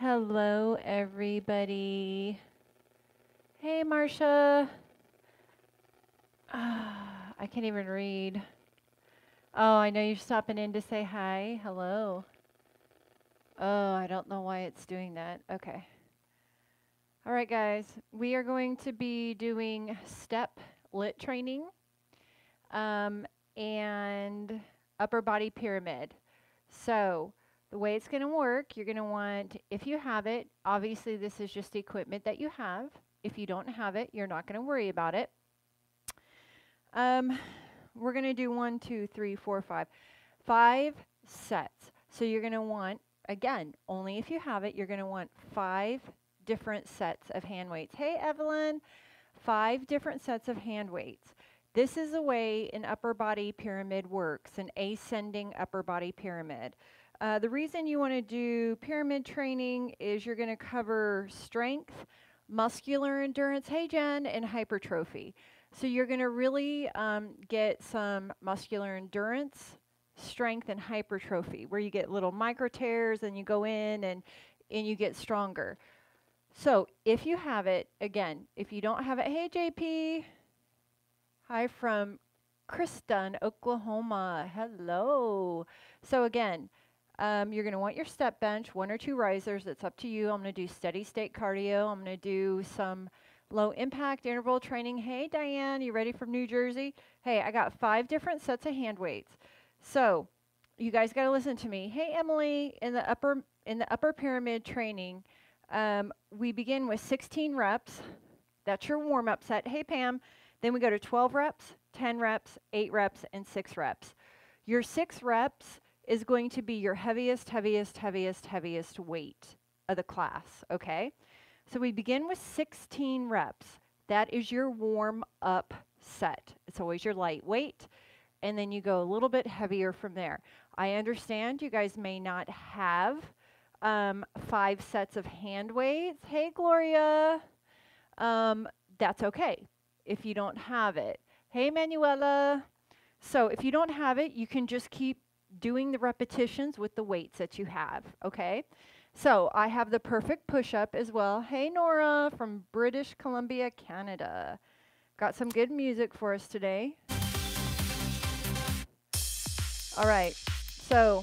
Hello, everybody. Hey, Marcia. I can't even read. Oh, I know you're stopping in to say hi. Hello. Oh, I don't know why it's doing that. Okay. All right, guys. We are going to be doing step LIIT training and upper body pyramid. So the way it's going to work, you're going to want, if you have it, obviously this is just equipment that you have. If you don't have it, you're not going to worry about it. We're going to do 5 sets. So you're going to want, again, only if you have it, you're going to want 5 different sets of hand weights. Hey, Evelyn, 5 different sets of hand weights. This is the way an upper body pyramid works, an ascending upper body pyramid. The reason you want to do pyramid training is you're going to cover strength, muscular endurance, hey, Jen, and hypertrophy. So you're going to really get some muscular endurance, strength, and hypertrophy, where you get little micro tears and you go in and you get stronger. So if you have it, again, if you don't have it, hey, JP. Hi from Kristen, Oklahoma. Hello. So again, you're going to want your step bench, 1 or 2 risers. It's up to you. I'm going to do steady state cardio. I'm going to do some low impact interval training. Hey, Diane, you ready from New Jersey? Hey, I got 5 different sets of hand weights. So you guys got to listen to me. Hey, Emily, in the upper pyramid training, we begin with 16 reps. That's your warm up set. Hey, Pam. Then we go to 12 reps, 10 reps, 8 reps, and 6 reps. Your 6 reps is going to be your heaviest weight of the class. Okay. So we begin with 16 reps. That is your warm-up set. It's always your lightweight, and then you go a little bit heavier from there. I understand you guys may not have 5 sets of hand weights. Hey, Gloria. That's okay if you don't have it. Hey, Manuela. So if you don't have it, you can just keep doing the repetitions with the weights that you have, okay? So I have the perfect push-up as well. Hey, Nora from British Columbia, Canada. Got some good music for us today. All right. So,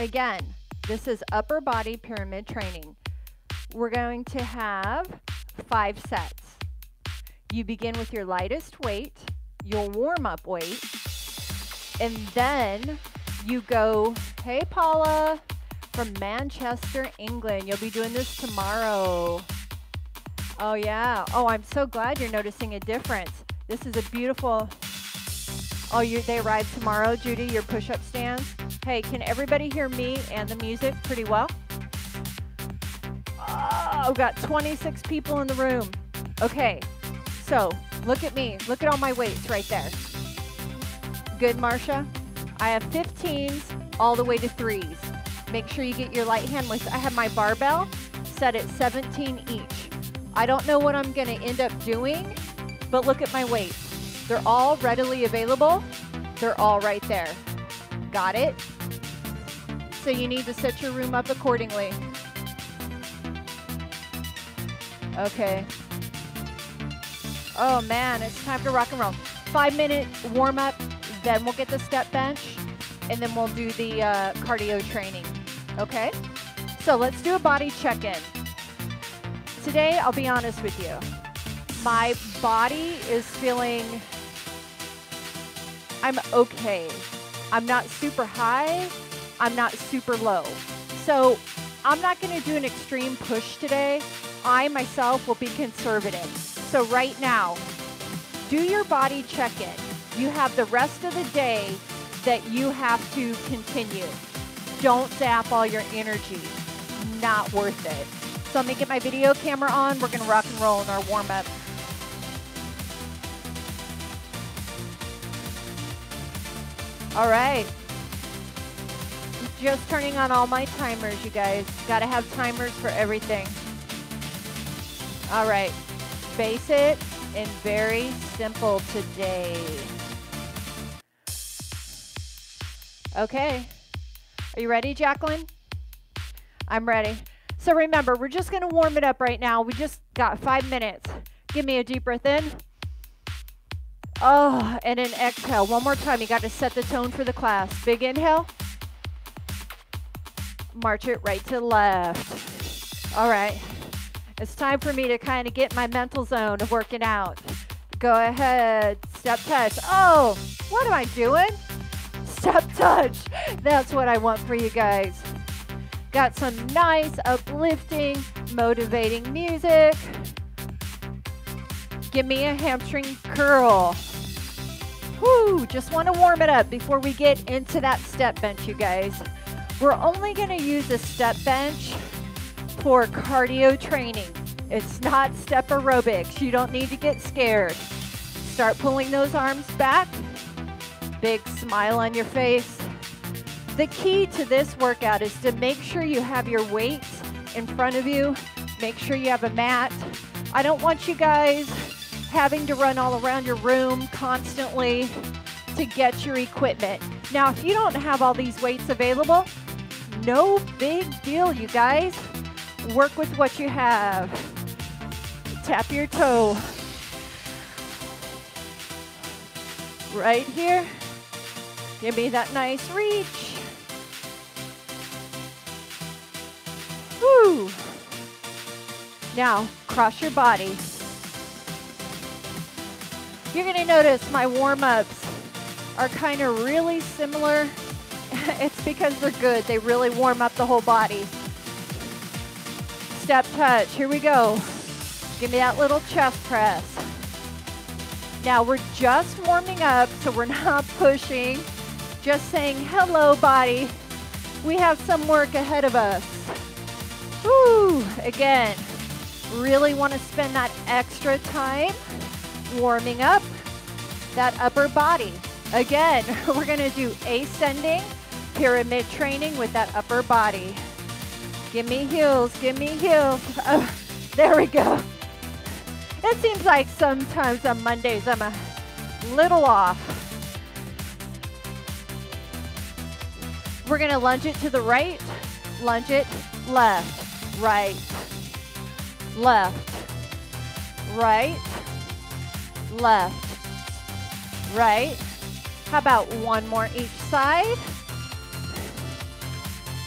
again, this is upper body pyramid training. We're going to have 5 sets. You begin with your lightest weight, your warm-up weight, and then you go, hey, Paula, from Manchester, England. You'll be doing this tomorrow. Oh, yeah. Oh, I'm so glad you're noticing a difference. This is a beautiful... Oh, they arrive tomorrow, Judy, your push-up stands. Hey, can everybody hear me and the music pretty well? Oh, I've got 26 people in the room. Okay, so look at me. Look at all my weights right there. Good, Marsha. I have 15s all the way to 3s. Make sure you get your light hand weights. I have my barbell set at 17 each. I don't know what I'm going to end up doing, but look at my weights. They're all readily available. They're all right there. Got it? So you need to set your room up accordingly. Okay. Oh, man, it's time to rock and roll. 5-minute warm-up, then we'll get the step bench, and then we'll do the cardio training. Okay, so let's do a body check-in. Today, I'll be honest with you. My body is feeling, I'm okay. I'm not super high, I'm not super low. So I'm not gonna do an extreme push today. I myself will be conservative. So right now, do your body check-in. You have the rest of the day that you have to continue. Don't zap all your energy. Not worth it. So let me get my video camera on. We're going to rock and roll in our warm-up. All right. Just turning on all my timers, you guys. Got to have timers for everything. All right. Basic and very simple today. Okay. Are you ready, Jacqueline? I'm ready. So remember, we're just gonna warm it up right now. We just got 5 minutes. Give me a deep breath in. Oh, and an exhale. One more time. You got to set the tone for the class. Big inhale. March it right to left. All right. It's time for me to kind of get my mental zone of working out. Go ahead. Step touch. Oh, what am I doing? Step touch. That's what I want for you guys. Got some nice, uplifting, motivating music. Give me a hamstring curl. Whoo, just want to warm it up before we get into that step bench, you guys. We're only going to use the step bench for cardio training. It's not step aerobics. You don't need to get scared. Start pulling those arms back. Big smile on your face. The key to this workout is to make sure you have your weights in front of you. Make sure you have a mat. I don't want you guys having to run all around your room constantly to get your equipment. Now, if you don't have all these weights available, no big deal, you guys. Work with what you have. Tap your toe. Right here. Give me that nice reach. Woo! Now, cross your body. You're gonna notice my warm-ups are kind of really similar. It's because they're good. They really warm up the whole body. Step touch, here we go. Give me that little chest press. Now we're just warming up, so we're not pushing. Just saying, hello, body. We have some work ahead of us. Woo, again. Really want to spend that extra time warming up that upper body. Again, we're going to do ascending pyramid training with that upper body. Give me heels, give me heels. Oh, there we go. It seems like sometimes on Mondays I'm a little off. We're going to lunge it to the right, lunge it left, right, left, right, left, right. How about one more each side?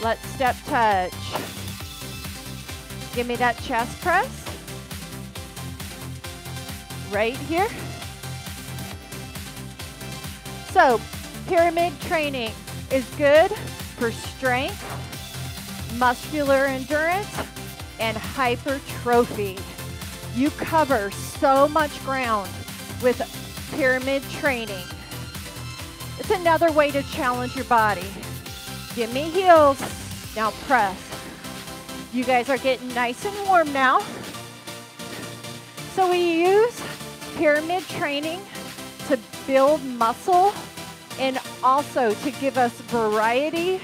Let's step touch. Give me that chest press. Right here. So, pyramid training is good for strength, muscular endurance, and hypertrophy. You cover so much ground with pyramid training. It's another way to challenge your body. Give me heels. Now press. You guys are getting nice and warm now. So we use pyramid training to build muscle and also to give us variety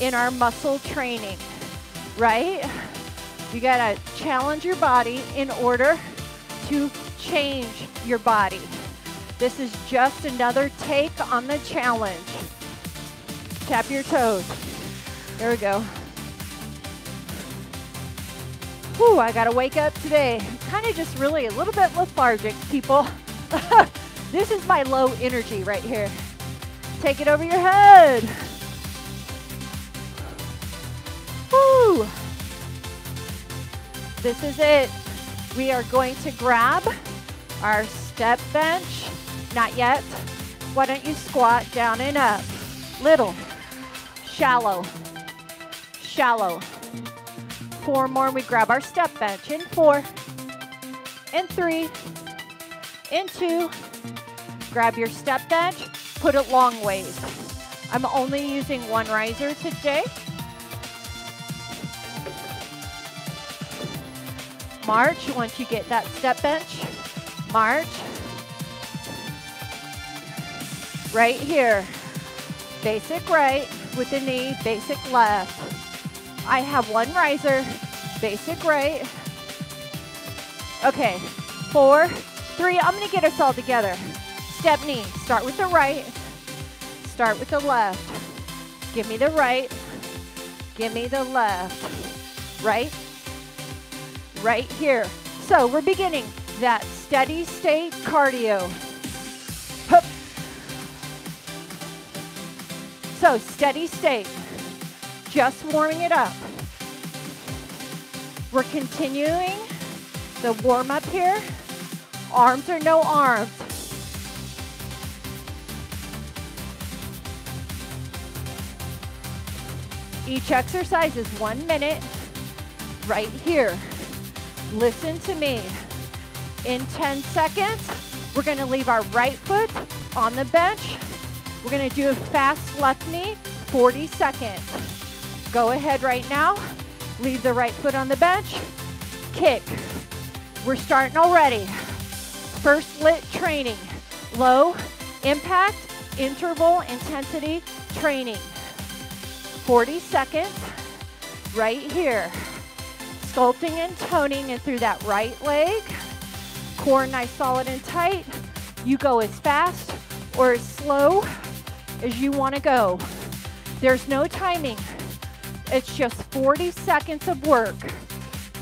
in our muscle training, right? You gotta challenge your body in order to change your body. This is just another take on the challenge. Tap your toes. There we go. Whew, I gotta wake up today. Kind of just really a little bit lethargic, people. This is my low energy right here. Take it over your head. Whew. This is it. We are going to grab our step bench. Not yet. Why don't you squat down and up? Little, shallow, shallow. 4 more and we grab our step bench. In 4, in 3, in 2. Grab your step bench, put it long ways. I'm only using 1 riser today. March, once you get that step bench, march. Right here, basic right with the knee, basic left. I have 1 riser, basic right. Okay, 4, 3, I'm gonna get us all together. Step knee, start with the right, start with the left. Give me the right, give me the left. right here. So we're beginning that steady state cardio. Hup. So steady state, just warming it up. We're continuing the warm up here. Arms or no arms. Each exercise is 1 minute right here. Listen to me. In 10 seconds, we're gonna leave our right foot on the bench. We're gonna do a fast left knee, 40 seconds. Go ahead right now. Leave the right foot on the bench. Kick. We're starting already. First LIIT training. Low impact, interval intensity training. 40 seconds right here. Sculpting and toning in through that right leg. Core nice, solid, and tight. You go as fast or as slow as you want to go. There's no timing. It's just 40 seconds of work.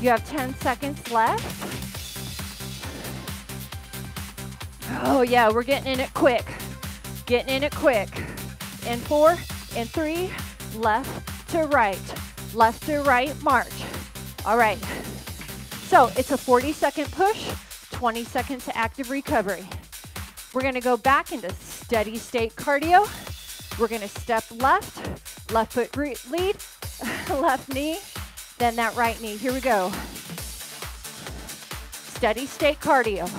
You have 10 seconds left. Oh yeah, we're getting in it quick. Getting in it quick. In 4 and 3, left to right march. All right, so it's a 40-second push, 20 seconds to active recovery. We're gonna go back into steady state cardio. We're gonna step left foot lead, left knee, then that right knee. Here we go. Steady state cardio,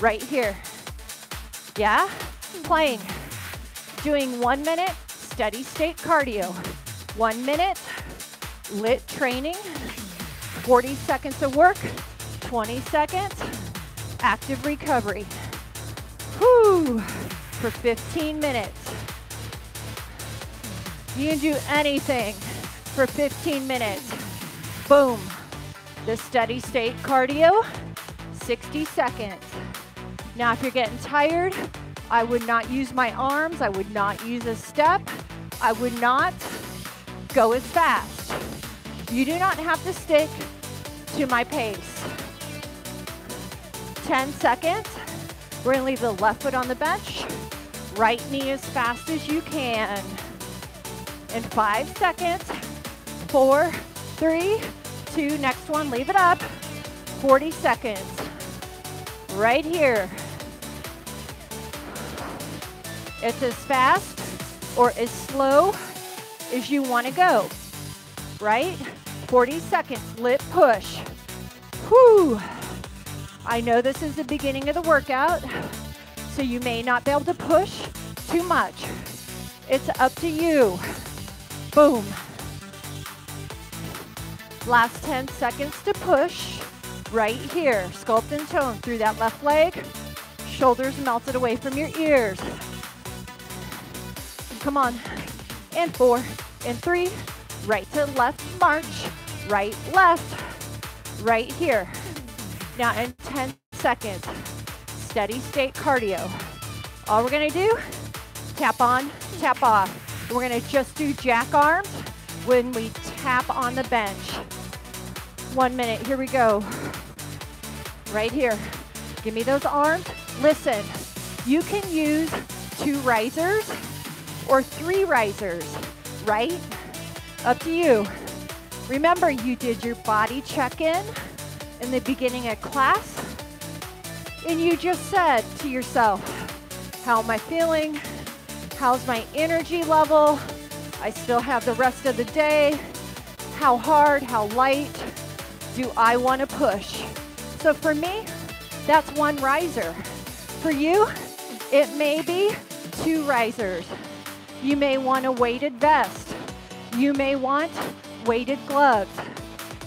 right here. Yeah, playing. Doing 1 minute steady state cardio. 1 minute LIIT training. 40 seconds of work, 20 seconds active recovery. Whoo, for 15 minutes. You can do anything for 15 minutes. Boom. The steady state cardio, 60 seconds. Now, if you're getting tired, I would not use my arms. I would not use a step. I would not go as fast. You do not have to stick to my pace. 10 seconds. We're gonna leave the left foot on the bench. Right knee as fast as you can. In 5 seconds, 4, 3, 2, next one, leave it up. 40 seconds, right here. It's as fast or as slow as you wanna go, right? 40 seconds, LIIT push. Whoo! I know this is the beginning of the workout, so you may not be able to push too much. It's up to you. Boom. Last 10 seconds to push right here. Sculpt and tone through that left leg. Shoulders melted away from your ears. Come on. And 4 and 3. Right to left march. Right, left. Right here. Now in 10 seconds. Steady state cardio. All we're gonna do, tap on, tap off. We're gonna just do jack arms when we tap on the bench. 1 minute, here we go. Right here. Give me those arms. Listen, you can use 2 risers or 3 risers, right? Up to you. Remember, you did your body check-in in the beginning of class, and you just said to yourself, how am I feeling? How's my energy level? I still have the rest of the day. How hard, how light do I want to push? So for me, that's 1 riser. For you, it may be 2 risers. You may want a weighted vest. You may want weighted gloves.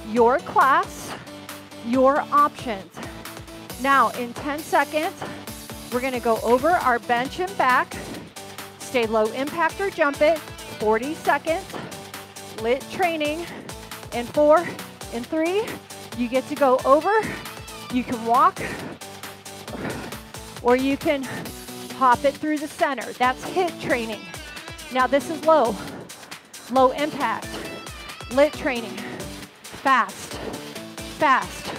Your class, your options. Now in 10 seconds, we're gonna go over our bench and back. Stay low impact or jump it, 40 seconds, LIIT training. In 4 and 3, you get to go over. You can walk or you can hop it through the center. That's HIIT training. Now this is low impact, LIIT training. fast, fast.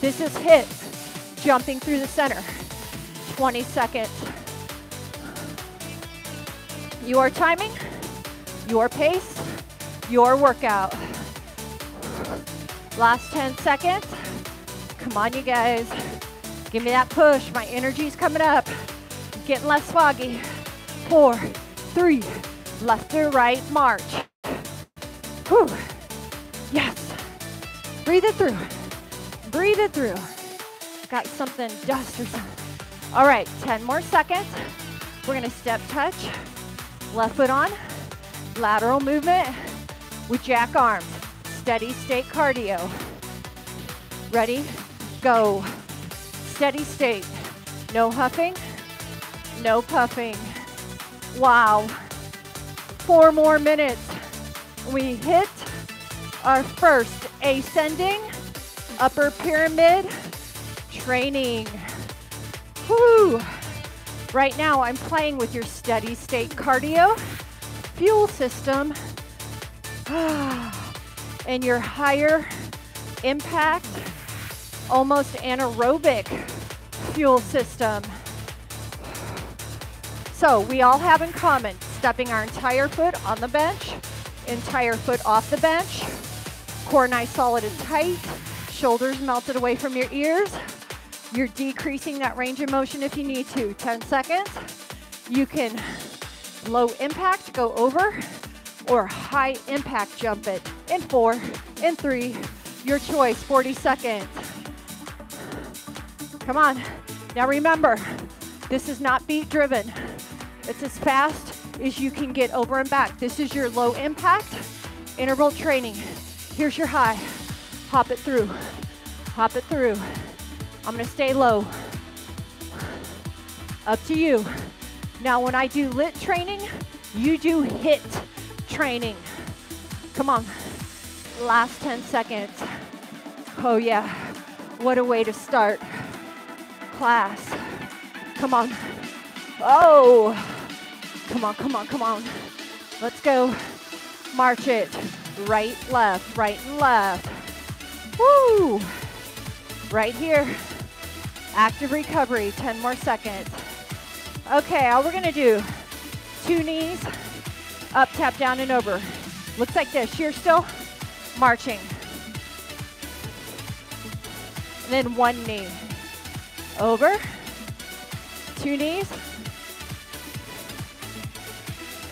This is HIIT, jumping through the center, 20 seconds. Your timing, your pace, your workout. Last 10 seconds. Come on, you guys. Give me that push. My energy's coming up. Getting less foggy. 4, 3, left to right march. Whew. Yes. Breathe it through. Breathe it through. Got something, dust or something. All right, 10 more seconds. We're gonna step touch. Left foot on. Lateral movement with jack arms. Steady state cardio. Ready? Go. Steady state. No huffing. No puffing. Wow. 4 more minutes. We hit our first ascending upper pyramid training. Woo! Right now I'm playing with your steady state cardio, fuel system, and your higher impact, almost anaerobic fuel system. So we all have in common, stepping our entire foot on the bench, entire foot off the bench, core nice, solid and tight, shoulders melted away from your ears. You're decreasing that range of motion if you need to. 10 seconds. You can low impact, go over, or high impact, jump it in 4, in 3, your choice, 40 seconds. Come on. Now remember, this is not beat driven. It's as fast as you can get over and back. This is your low impact interval training. Here's your high. Hop it through. Hop it through. I'm gonna stay low. Up to you. Now when I do LIIT training, you do HIIT training. Come on. Last 10 seconds. Oh yeah. What a way to start class. Come on. Oh. Come on, come on, come on. Let's go. March it. Right, left, right and left. Woo. Right here. Active recovery, 10 more seconds. Okay, all we're gonna do, 2 knees, up, tap, down, and over. Looks like this, you're still marching. And then 1 knee, over, 2 knees,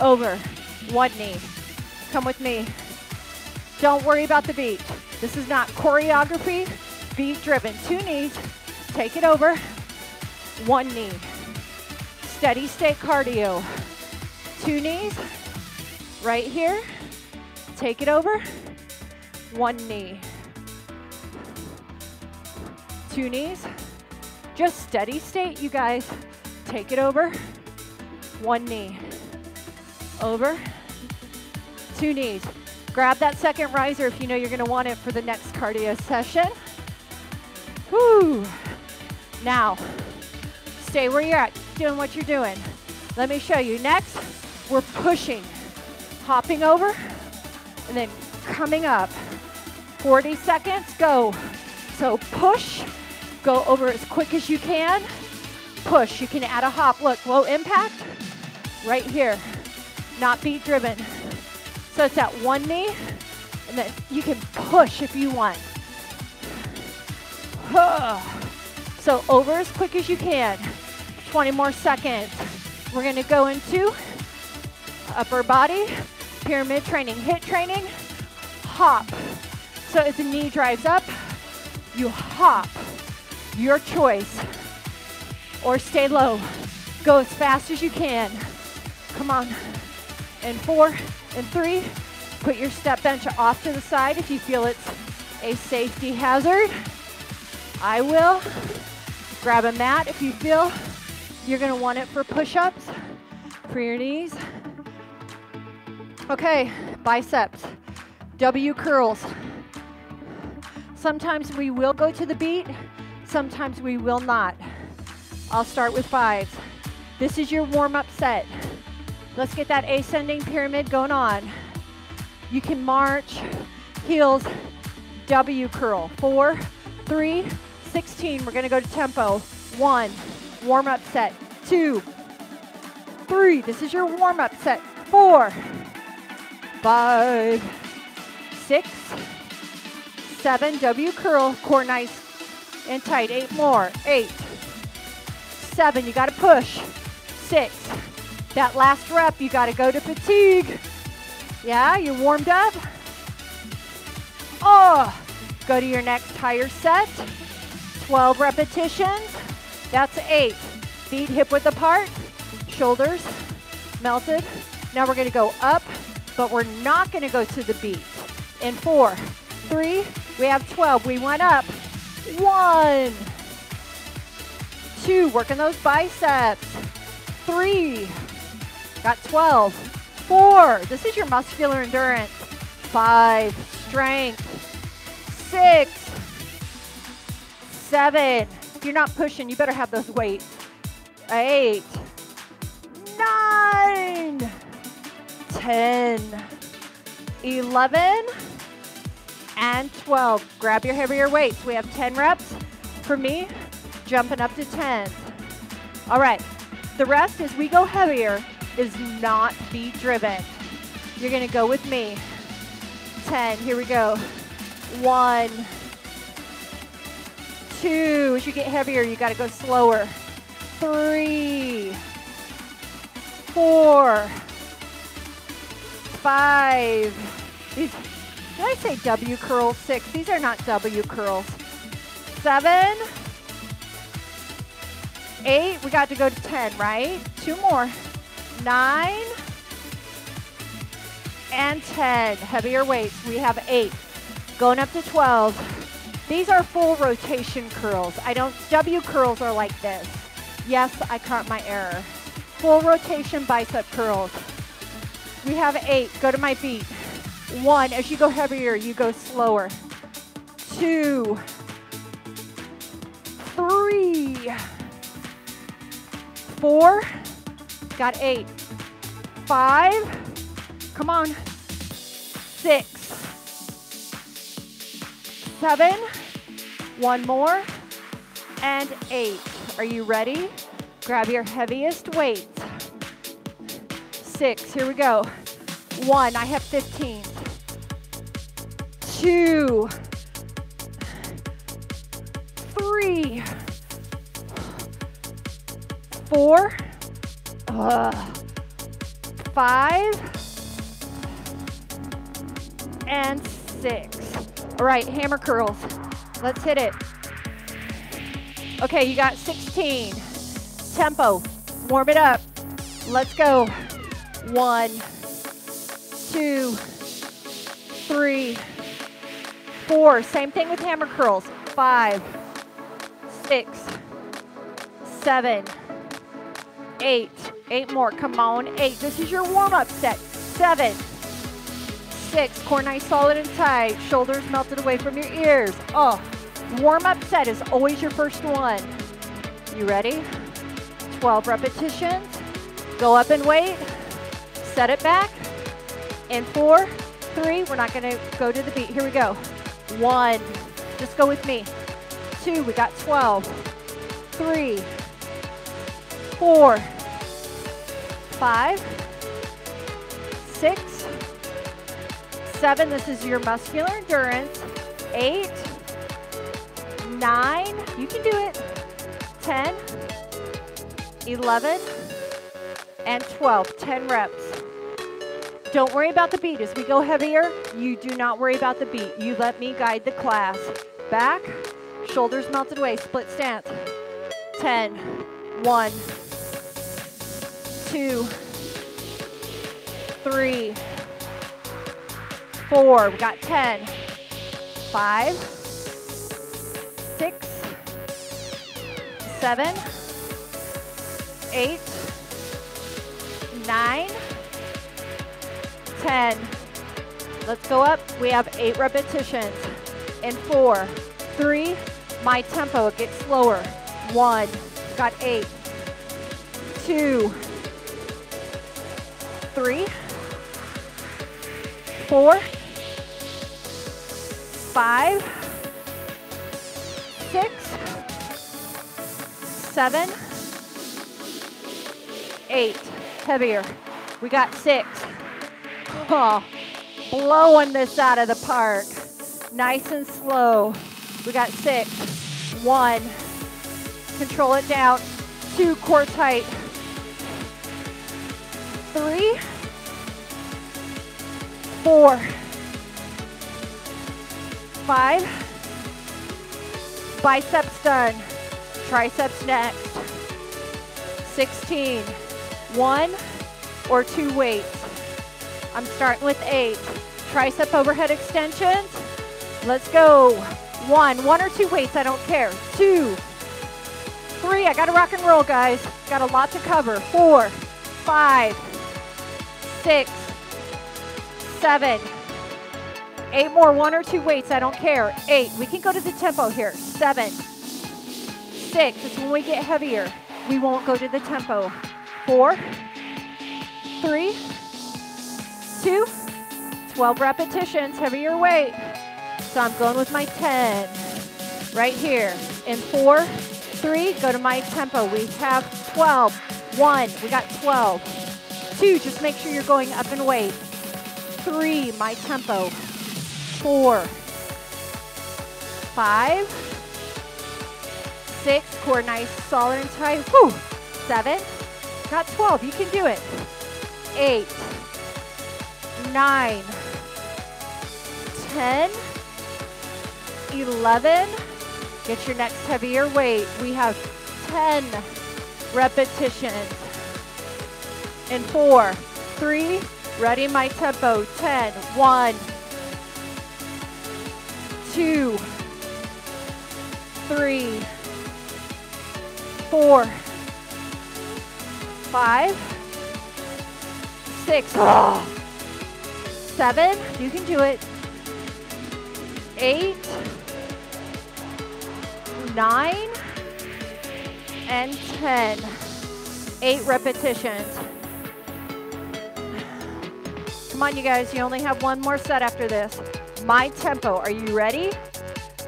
over, 1 knee. Come with me. Don't worry about the beat. This is not choreography, beat driven. 2 knees, take it over, 1 knee. Steady state cardio. 2 knees, right here, take it over, 1 knee. 2 knees, just steady state, you guys. Take it over, 1 knee. Over, 2 knees. Grab that second riser if you know you're gonna want it for the next cardio session. Woo! Now, stay where you're at, doing what you're doing. Let me show you. Next, we're pushing, hopping over, and then coming up. 40 seconds, go. So push, go over as quick as you can. Push, you can add a hop. Look, low impact, right here. Not beat driven. So it's at 1 knee, and then you can push if you want. So over as quick as you can. 20 more seconds. We're gonna go into upper body, pyramid training, HIIT training, hop. So as the knee drives up, you hop, your choice, or stay low. Go as fast as you can. Come on. In 4, in 3, put your step bench off to the side if you feel it's a safety hazard. I will. Grab a mat if you feel you're gonna want it for push-ups, for your knees. Okay, biceps, W curls. Sometimes we will go to the beat, sometimes we will not. I'll start with 5s. This is your warm-up set. Let's get that ascending pyramid going on. You can march, heels W curl. 4, 3, 16. We're going to go to tempo. 1, warm-up set. 2, 3. This is your warm-up set. 4, 5, 6, 7. W curl, core nice and tight. 8 more. 8, 7. You got to push. 6. That last rep, you got to go to fatigue. Yeah, you're warmed up. Oh, go to your next higher set. 12 repetitions. That's 8. Feet hip width apart. Shoulders melted. Now we're going to go up, but we're not going to go to the beat. In 4, 3, we have 12. We went up. 1, 2, working those biceps. 3, got 12. 4, this is your muscular endurance. 5, strength. 6, 7. If you're not pushing, you better have those weights. 8, 9, 10, 11, and 12. Grab your heavier weights. We have 10 reps. For me, jumping up to 10. All right. The rest as we go heavier is not beat driven. You're going to go with me. 10. Here we go. 1, 2. As you get heavier, you got to go slower. 3, 4, 5. These, did I say W curls? 6. These are not W curls. 7, 8. We got to go to 10, right? 2 more. 9 and 10. Heavier weights. We have 8. Going up to 12. These are full rotation curls. I don't, W curls are like this. Yes, I caught my error. Full rotation bicep curls. We have 8. Go to my beat. 1. As you go heavier, you go slower. 2, 3. 4, got 8, 5, come on, 6, 7, 1 more, and 8. Are you ready? Grab your heaviest weight. 6, here we go. 1, I have 15. 2, 3. 4, 5, and 6. All right, hammer curls. Let's hit it. Okay, you got 16. Tempo, warm it up. Let's go. 1, 2, 3, 4. Same thing with hammer curls. 5, 6, 7. 8 more, come on, 8. This is your warm-up set. 7, 6, core nice, solid and tight, shoulders melted away from your ears. Oh, warm-up set is always your first one. You ready? 12 repetitions, go up and wait, set it back. In 4, 3, we're not gonna go to the beat, here we go. 1, just go with me. 2, we got 12, 3, 4, 5, 6, 7. This is your muscular endurance. 8, 9. You can do it. 10, 11, and 12. 10 reps. Don't worry about the beat. As we go heavier, you do not worry about the beat. You let me guide the class. Back, shoulders melted away, split stance. 10. 1, 2, 3, 4. We got 10. 5, 6, 7, 8, 9, 10. Let's go up. We have 8 repetitions. In 4, 3, my tempo, it gets slower. 1. Got 8, 2, 3, 4, 5, 6, 7, 8. Heavier. We got 6. Oh, blowing this out of the park. Nice and slow. We got 6. 1. Control it down. 2, core tight. 3. 4. 5. Biceps done. Triceps next. 16. 1 or 2 weights. I'm starting with 8. Tricep overhead extensions. Let's go. 1 or 2 weights, I don't care. 2, 3, I gotta rock and roll, guys. Got a lot to cover. 4, 5, 6, 7, 8 more. 1 or 2 weights, I don't care. 8, we can go to the tempo here. 7, 6, it's when we get heavier. We won't go to the tempo. 4, 3, 2, 12 repetitions, heavier weight. So I'm going with my 10 right here. In 4, 3, go to my tempo. We have 12. 1, we got 12. 2, just make sure you're going up in weight. 3, my tempo. 4, 5, 6, core nice, solid and tight. Whew. 7, got 12, you can do it. 8, 9, 10, 11. Get your next heavier weight. We have 10 repetitions. In 4, 3, ready my tempo. 10, 1, 2, 3, 4, 5, 6, 7, you can do it. 8, 9, and 10. 8 repetitions. Come on, you guys, you only have one more set after this. My tempo, are you ready?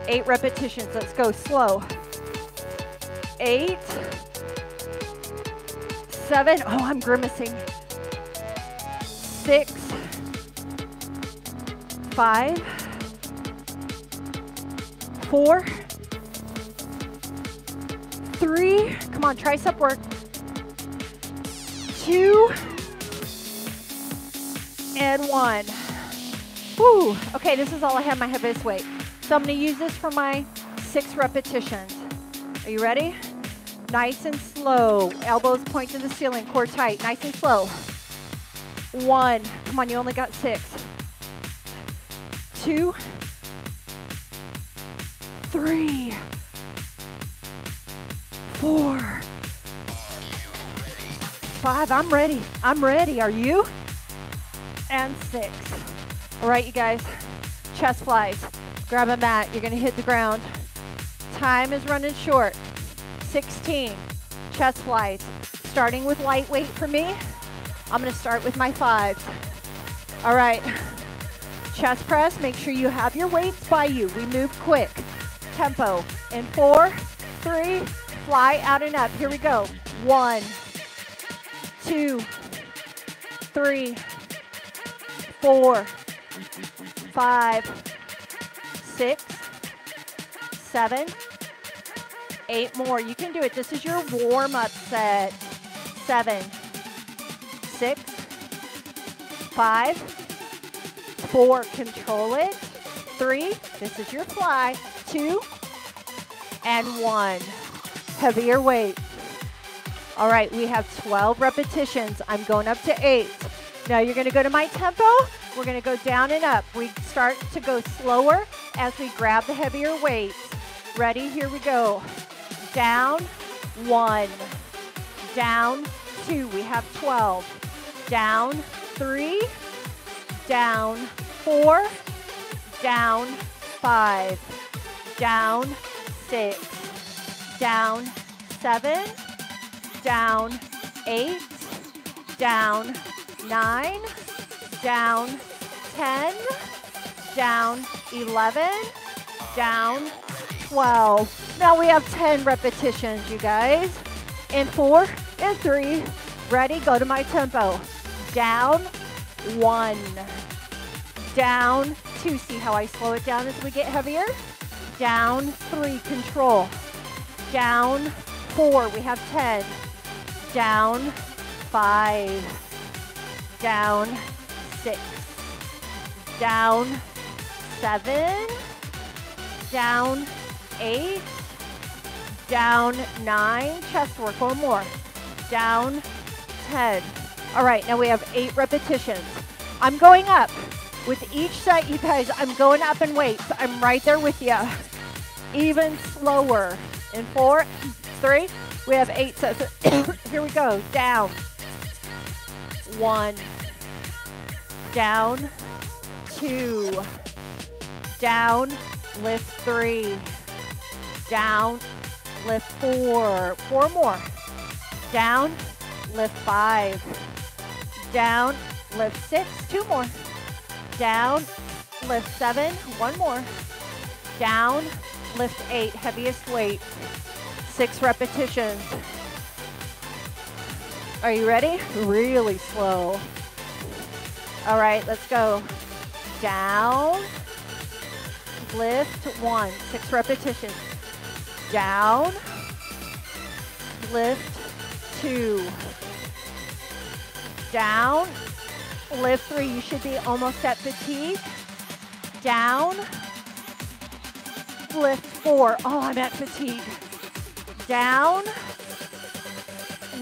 8 repetitions, let's go slow. 8, 7, oh, I'm grimacing. 6, 5, 4, 3, come on, tricep work. 2, and 1. Woo, okay, this is all I have my heaviest weight. So I'm gonna use this for my 6 repetitions. Are you ready? Nice and slow, elbows point to the ceiling, core tight, nice and slow. 1, come on, you only got 6. 2, 3, 4, 5, I'm ready, I'm ready, are you? And 6. All right, you guys, chest flies, grab a mat, you're gonna hit the ground. Time is running short. 16, chest flies. Starting with lightweight for me, I'm gonna start with my 5s. All right, chest press, make sure you have your weights by you. We move quick, tempo. In 4, 3, fly out and up, here we go. 1, 2, 3, 4, 5, 6, 7, 8 more. You can do it. This is your warm-up set. 7, 6, 5, 4. Control it. 3. This is your fly. 2, and 1. Heavier weight. All right, we have 12 repetitions. I'm going up to 8. Now you're going to go to my tempo. We're going to go down and up. We start to go slower as we grab the heavier weights. Ready? Here we go. Down 1, down 2, we have 12, down 3, down 4, down 5, down 6, down 7, down 8, down 9, down 10, down 11, down, 12. Now we have 10 repetitions, you guys. In 4 and 3, ready, go to my tempo. Down, 1, down, 2. See how I slow it down as we get heavier? Down, 3, control. Down, 4, we have 10. Down, 5. Down, 6. Down, 7. Down, 8. Down, 9. Chest work, one more. Down, 10. All right, now we have 8 repetitions. I'm going up. With each set, you guys, I'm going up in weights. I'm right there with you. Even slower. In 4, 3, we have 8 sets. Here we go. Down. 1. Down. 2. Down. Lift 3. Down. Lift 4. 4 more. Down. Lift 5. Down. Lift 6. 2 more. Down, lift 7, one more. Down, lift 8, heaviest weight. 6 repetitions. Are you ready? Really slow. All right, let's go. Down, lift 1, 6 repetitions. Down, lift 2. Down, lift 3, you should be almost at fatigue. Down, lift 4. Oh, I'm at fatigue. Down,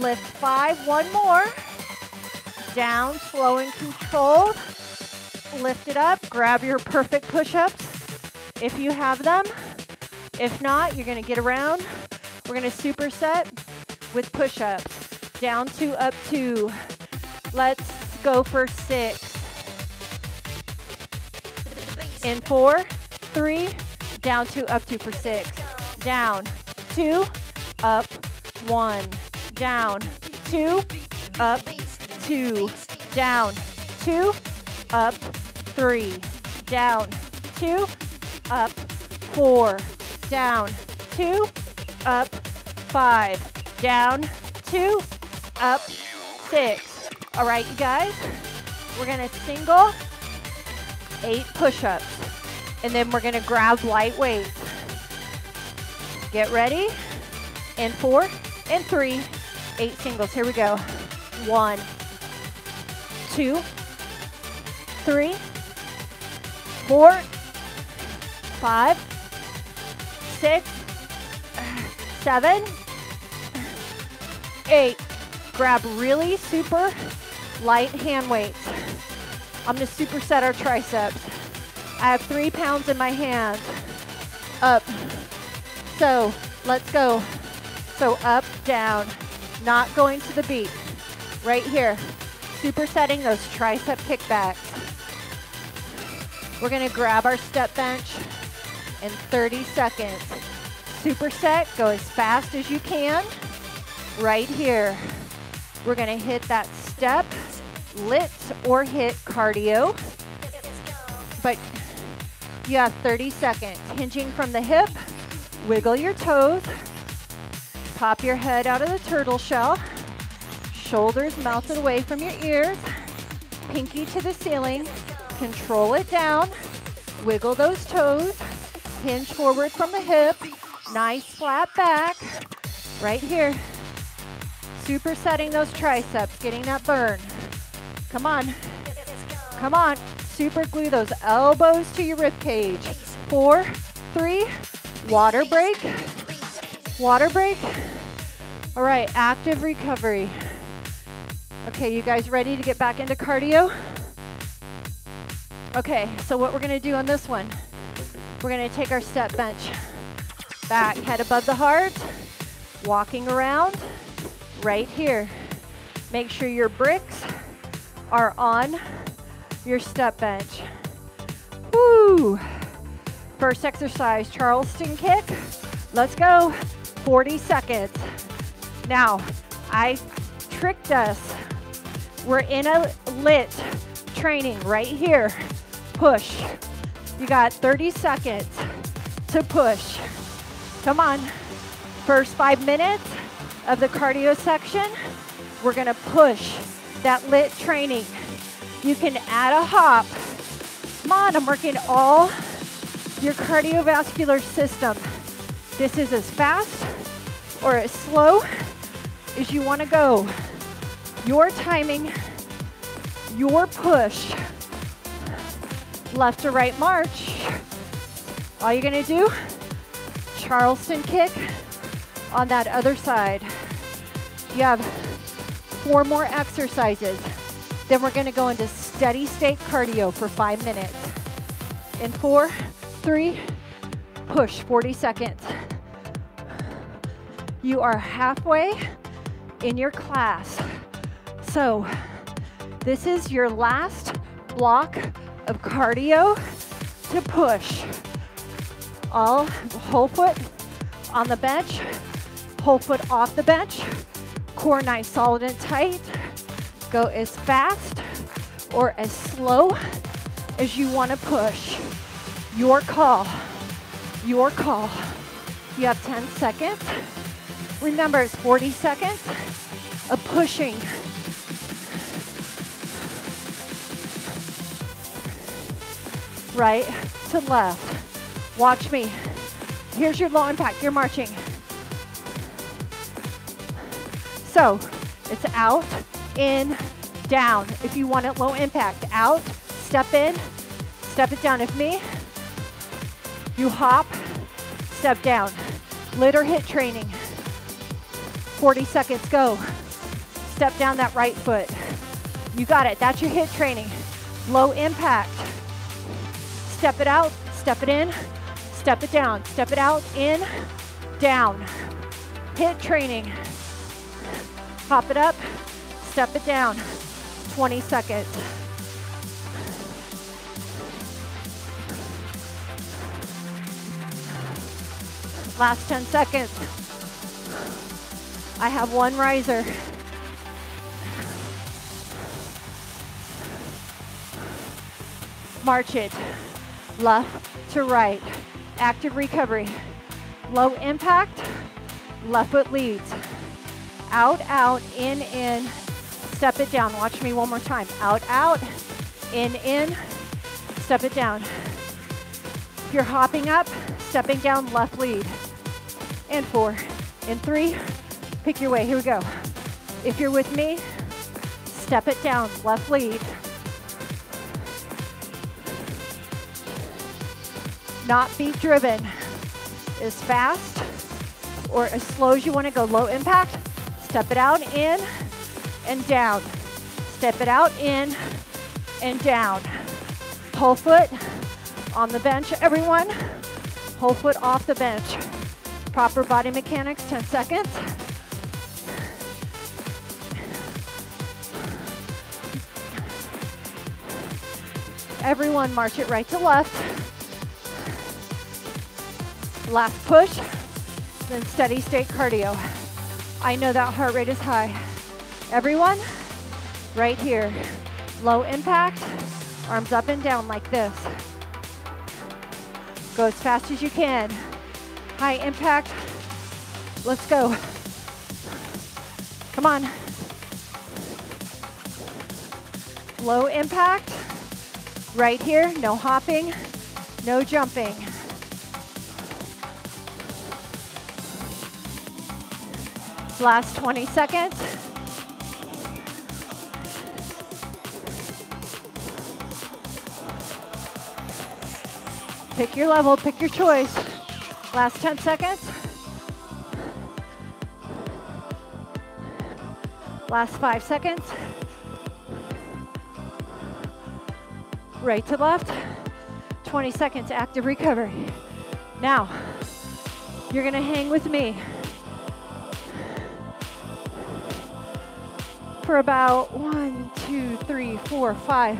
lift 5, one more. Down, slow and controlled. Lift it up, grab your perfect push-ups if you have them. If not, you're gonna get around. We're gonna superset with push-ups. Down 2, up 2. Let's go for 6. In 4, 3, down 2, up 2 for 6. Down 2, up 1. Down 2, up 2. Down 2, up 3. Down 2, up 4. Down 2, up 5. Down 2, up 6. All right, you guys, we're gonna single 8 push-ups, and then we're gonna grab light weights. Get ready, in 4 and 3, 8 singles, here we go. 1, 2, 3, 4, 5, 6, 7, 8. Grab really super light hand weights. I'm gonna superset our triceps. I have 3 pounds in my hands. Up. So let's go. So up, down. Not going to the beat. Right here. Supersetting those tricep kickbacks. We're gonna grab our step bench in 30 seconds. Superset, go as fast as you can. Right here. We're gonna hit that step, lit, or hit cardio. But you have 30 seconds. Hinging from the hip, wiggle your toes, pop your head out of the turtle shell, shoulders melted away from your ears, pinky to the ceiling, control it down, wiggle those toes, hinge forward from the hip, nice flat back, right here. Supersetting those triceps, getting that burn. Come on. Come on. Super glue those elbows to your rib cage. 4, 3, water break. Water break. All right, active recovery. Okay, you guys ready to get back into cardio? Okay, so what we're gonna do on this one, we're gonna take our step bench. Back, head above the heart, walking around. Right here. Make sure your bricks are on your step bench. Woo! First exercise, Charleston kick. Let's go. 40 seconds. Now, I tricked us. We're in a LIIT training right here. Push, You got 30 seconds to push. Come on. First 5 minutes of the cardio section, we're gonna push that LIIT training. You can add a hop. Come on, I'm working all your cardiovascular system. This is as fast or as slow as you wanna go. Your timing, your push. Left to right march. All you're gonna do, Charleston kick on that other side. You have 4 more exercises. Then we're gonna go into steady state cardio for 5 minutes. In 4, 3, push, 40 seconds. You are halfway in your class. So this is your last block of cardio to push. All whole foot on the bench, whole foot off the bench, core nice, solid and tight. Go as fast or as slow as you want to push. Your call, your call. You have 10 seconds. Remember, it's 40 seconds of pushing. Right to left. Watch me. Here's your low impact, you're marching. So it's out, in, down. If you want it low impact, out, step in, step it down. If me, you hop, step down. LIIT or HIIT training. 40 seconds, go. Step down that right foot. You got it, that's your HIIT training. Low impact. Step it out, step it in. Step it down, step it out, in, down. HIIT training. Pop it up, step it down. 20 seconds. Last 10 seconds. I have 1 riser. March it, left to right. Active recovery, low impact, left foot leads. Out, out, in, step it down. Watch me one more time. Out, out, in, step it down. If you're hopping up, stepping down, left lead. And 4, and 3, pick your way, here we go. If you're with me, step it down, left lead. Not be driven as fast or as slow as you want to go. Low impact, step it out, in and down. Step it out, in and down. Whole foot on the bench, everyone. Whole foot off the bench. Proper body mechanics, 10 seconds. Everyone march it right to left. Last push, then steady state cardio. I know that heart rate is high. Everyone, right here. Low impact, arms up and down like this. Go as fast as you can. High impact, let's go. Come on. Low impact, right here, no hopping, no jumping. Last 20 seconds. Pick your level, pick your choice. Last 10 seconds. Last 5 seconds. Right to left. 20 seconds, active recovery. Now, you're gonna hang with me for about 1, 2, 3, 4, 5,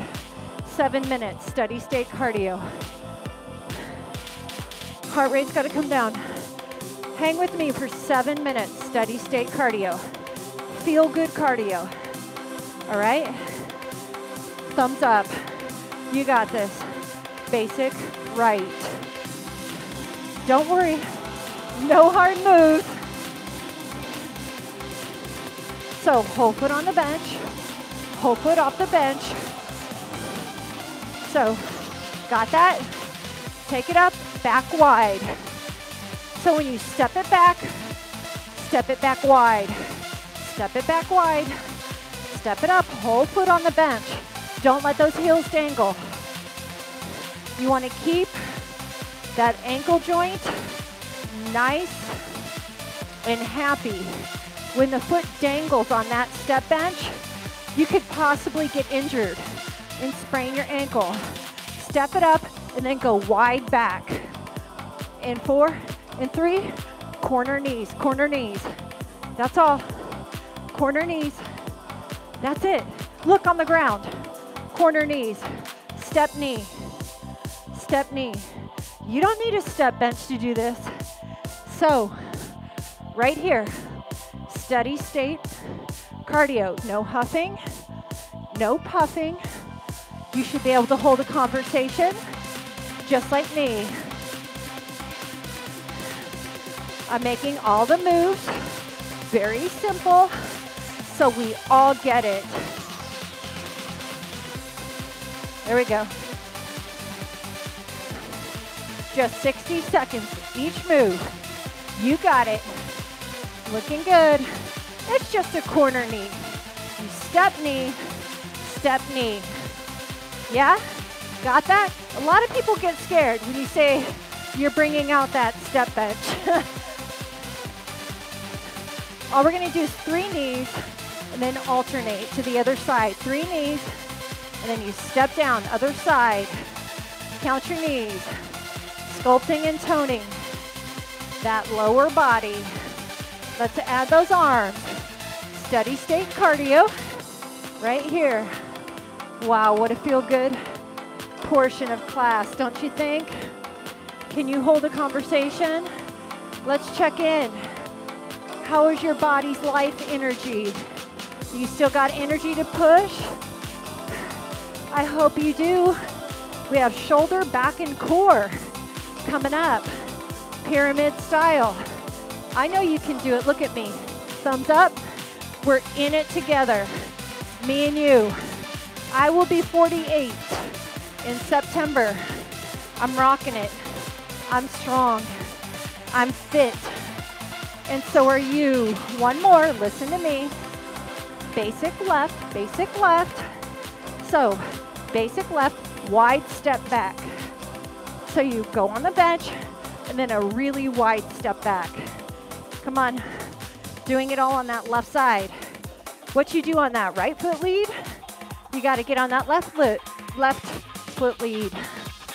7 minutes, steady state cardio. Heart rate's gotta come down. Hang with me for 7 minutes, steady state cardio. Feel good cardio, all right? Thumbs up, you got this. Basic right. Don't worry, no hard moves. So whole foot on the bench, whole foot off the bench. So got that? Take it up, back wide. So when you step it back wide, step it back wide, step it up, whole foot on the bench. Don't let those heels dangle. You want to keep that ankle joint nice and happy. When the foot dangles on that step bench, you could possibly get injured and sprain your ankle. Step it up and then go wide back. In 4 and 3, corner knees, corner knees. That's all, corner knees. That's it. Look on the ground, corner knees, step knee, step knee. You don't need a step bench to do this. So right here, steady state cardio. No huffing, no puffing. You should be able to hold a conversation just like me. I'm making all the moves very simple so we all get it. There we go. Just 60 seconds each move. You got it. Looking good. It's just a corner knee. You step knee, step knee. Yeah? Got that? A lot of people get scared when you say you're bringing out that step bench. All we're gonna do is 3 knees and then alternate to the other side. 3 knees and then you step down, other side. Count your knees. Sculpting and toning that lower body. Let's add those arms. Steady state cardio right here. Wow, what a feel-good portion of class, don't you think? Can you hold a conversation? Let's check in. How is your body's life energy? You still got energy to push? I hope you do. We have shoulder, back, and core coming up. Pyramid style. I know you can do it. Look at me. Thumbs up. We're in it together. Me and you. I will be 48 in September. I'm rocking it. I'm strong. I'm fit. And so are you. One more. Listen to me. Basic left. Basic left. So basic left. Wide step back. So you go on the bench and then a really wide step back. Come on. Doing it all on that left side. What you do on that right foot lead, you got to get on that left foot lead.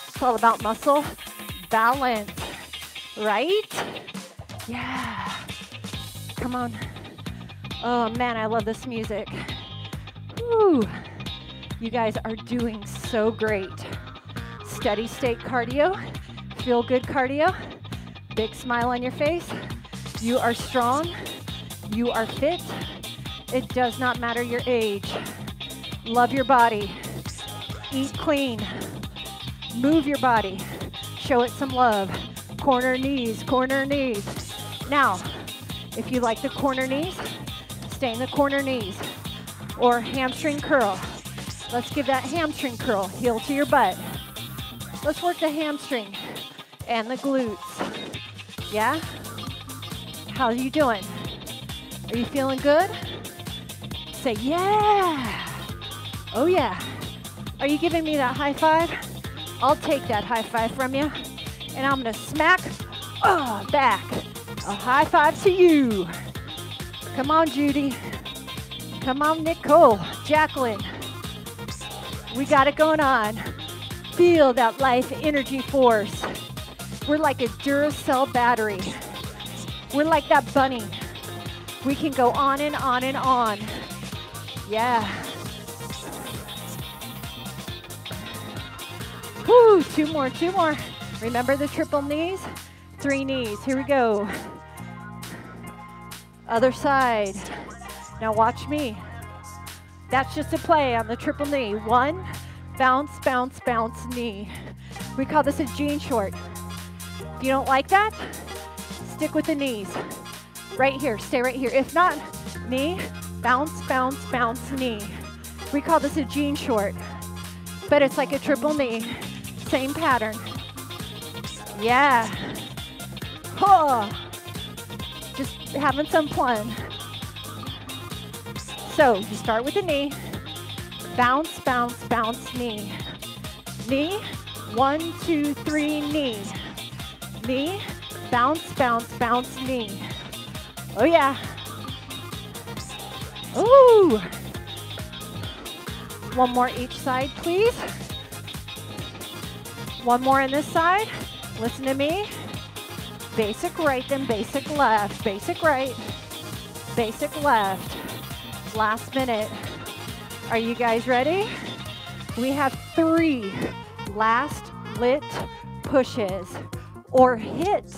It's all about muscle balance, right? Yeah. Come on. Oh, man, I love this music. Woo. You guys are doing so great. Steady state cardio, feel good cardio, big smile on your face. You are strong. You are fit. It does not matter your age. Love your body, eat clean, move your body, show it some love. Corner knees, corner knees. Now, if you like the corner knees, stay in the corner knees. Or hamstring curl. Let's give that hamstring curl, heel to your butt. Let's work the hamstring and the glutes. Yeah? How are you doing? Are you feeling good? Say yeah! Oh yeah. Are you giving me that high five? I'll take that high five from you. And I'm gonna smack back. A high five to you. Come on, Judy. Come on, Nicole, Jacqueline. We got it going on. Feel that life energy force. We're like a Duracell battery. We're like that bunny. We can go on and on and on. Yeah. Woo, two more, two more. Remember the triple knees? 3 knees, here we go. Other side. Now watch me. That's just a play on the triple knee. One, bounce, bounce, bounce, knee. We call this a jean short. If you don't like that, stick with the knees. Right here, stay right here. If not, knee, bounce, bounce, bounce, knee. We call this a jean short, but it's like a triple knee. Same pattern. Yeah. Oh. Just having some fun. So you start with the knee, bounce, bounce, bounce, knee. Knee, 1, 2, 3, knee. Knee, bounce, bounce, bounce, knee. Oh yeah. Ooh. One more each side, please. One more on this side. Listen to me. Basic right, then basic left. Basic right, basic left. Last minute. Are you guys ready? We have 3 last lit pushes or hit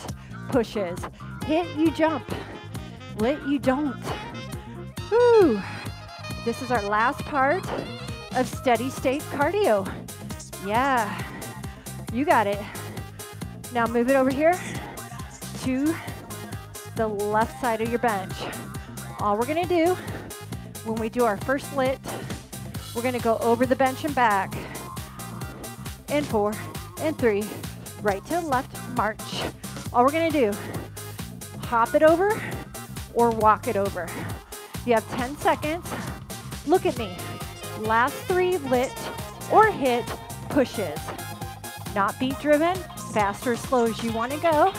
pushes. Hit, you jump. Lit, you don't. Woo! This is our last part of steady state cardio. Yeah, you got it. Now move it over here to the left side of your bench. All we're gonna do when we do our first lit, we're gonna go over the bench and back. And 4 and 3, right to left, march. All we're gonna do, hop it over or walk it over. You have 10 seconds. Look at me. Last 3 lit or hit pushes. Not beat driven, fast or slow as you want to go.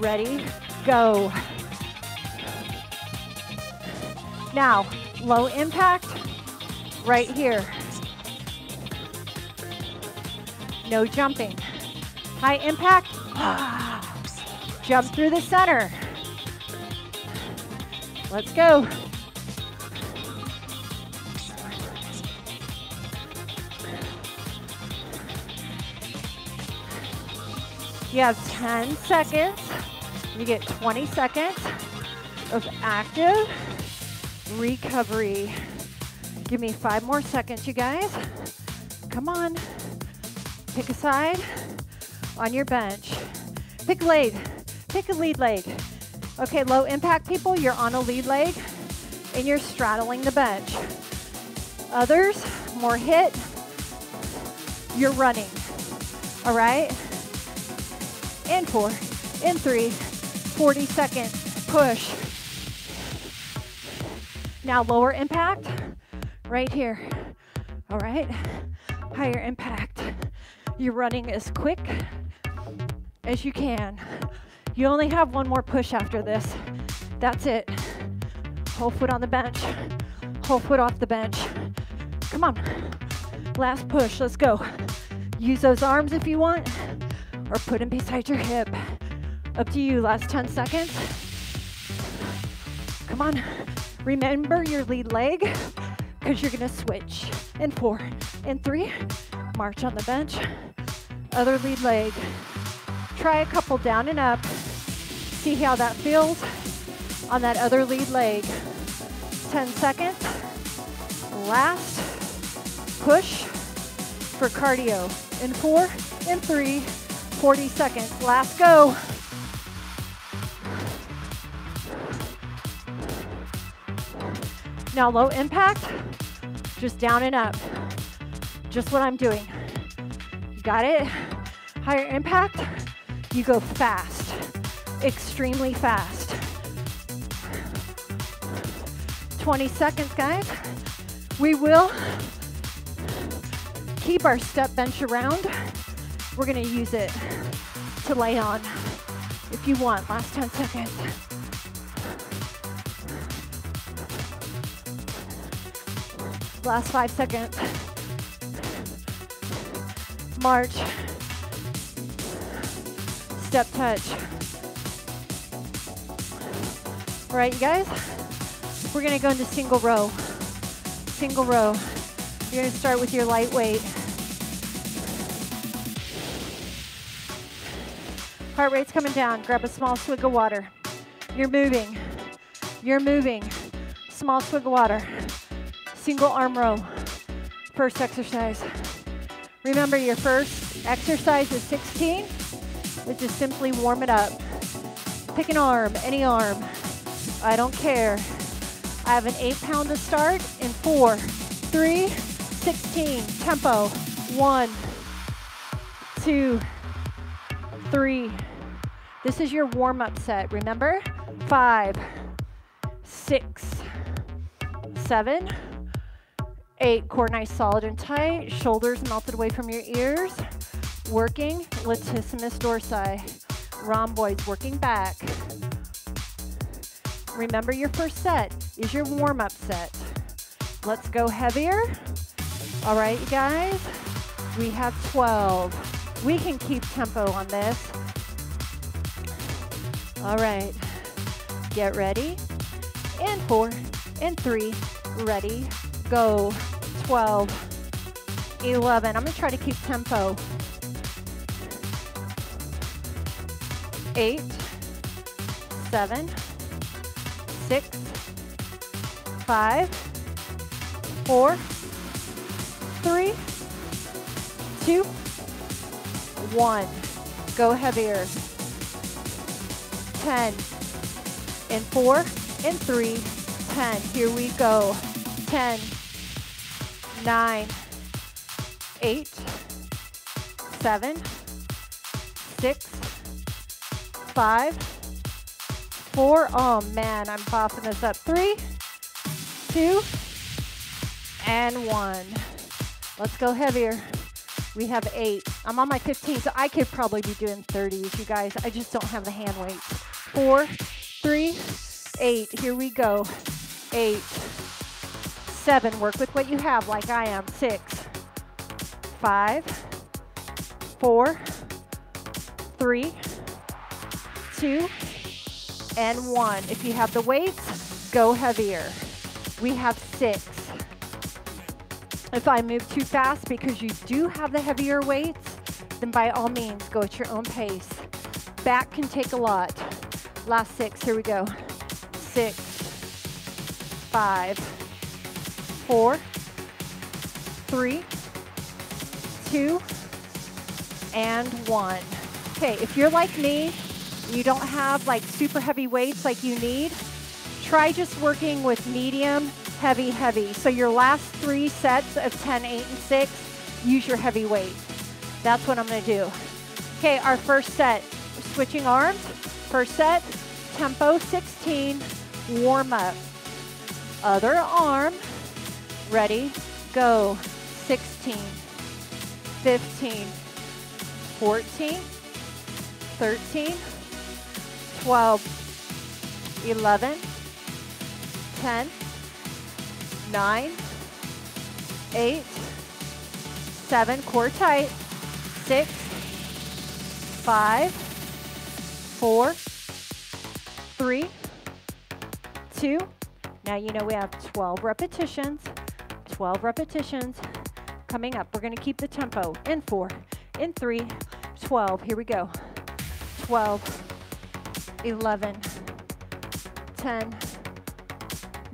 Ready, go. Now, low impact, right here. No jumping. High impact, jump through the center. Let's go. You have 10 seconds. You get 20 seconds of active recovery. Give me 5 more seconds, you guys. Come on. Pick a side on your bench. Pick a leg. Pick a lead leg. Okay, low impact people, you're on a lead leg and you're straddling the bench. Others, more hit, you're running. All right? And 4 and 3, 40 seconds, push. Now lower impact, right here, all right? Higher impact, you're running as quick as you can. You only have 1 more push after this, that's it. Whole foot on the bench, whole foot off the bench. Come on, last push, let's go. Use those arms if you want, or put them beside your hip. Up to you, last 10 seconds. Come on, remember your lead leg, because you're gonna switch. And 4 and 3, march on the bench. Other lead leg. Try a couple down and up. See how that feels on that other lead leg. 10 seconds, last push for cardio. In 4 and 3, 40 seconds, last go. Now low impact, just down and up. Just what I'm doing. You got it? Higher impact, you go fast, extremely fast. 20 seconds, guys. We will keep our step bench around. We're gonna use it to lay on if you want. Last 10 seconds. Last 5 seconds. March. Step touch. All right, you guys, we're gonna go into single row. Single row. You're gonna start with your lightweight. Heart rate's coming down. Grab a small swig of water. You're moving. You're moving. Small swig of water. Single arm row. First exercise. Remember your first Exercise is 16, which is simply warm it up. Pick an arm, any arm. I don't care. I have an 8 pound to start in 4, 3, 16, tempo. 1, 2, 3. This is your warm-up set, remember? 5, 6, 7, 8. Core nice, solid and tight. Shoulders melted away from your ears. Working latissimus dorsi. Rhomboids working back. Remember your first set is your warm-up set. Let's go heavier. All right, you guys. We have 12. We can keep tempo on this. All right. Get ready. And 4 and 3. Ready. Go. 12. 11. I'm going to try to keep tempo. 8, 7, 6, 5, 4, 3, 2, 1. Go heavier. 10 and 4 and 3. 10. Here we go. 10, 9, 8, 7, 6, 5, 4. Oh man, I'm popping this up. 3, 2, and 1. Let's go heavier. We have 8. I'm on my 15, so I could probably be doing 30s, you guys. I just don't have the hand weight. 4, 3, 8. Here we go. 8, 7. Work with what you have like I am. 6, 5, 4, 3, 2, and 1. If you have the weights, go heavier. We have 6. If I move too fast because you do have the heavier weights, then by all means, go at your own pace. Back can take a lot. Last 6, here we go. 6, 5, 4, 3, 2, and 1. Okay, if you're like me, you don't have like super heavy weights like you need, try just working with medium, heavy, heavy. So your last 3 sets of 10, 8, and 6, use your heavy weight. That's what I'm gonna do. Okay, our first set, switching arms. First set, tempo 16, warm up. Other arm, ready, go. 16, 15, 14, 13, 12, 11, 10, 9, 8, 7, core tight, 6, 5, 4, 3, 2. Now you know we have 12 repetitions, 12 repetitions coming up. We're gonna keep the tempo in 4, in 3, 12, here we go. 12, 11, 10,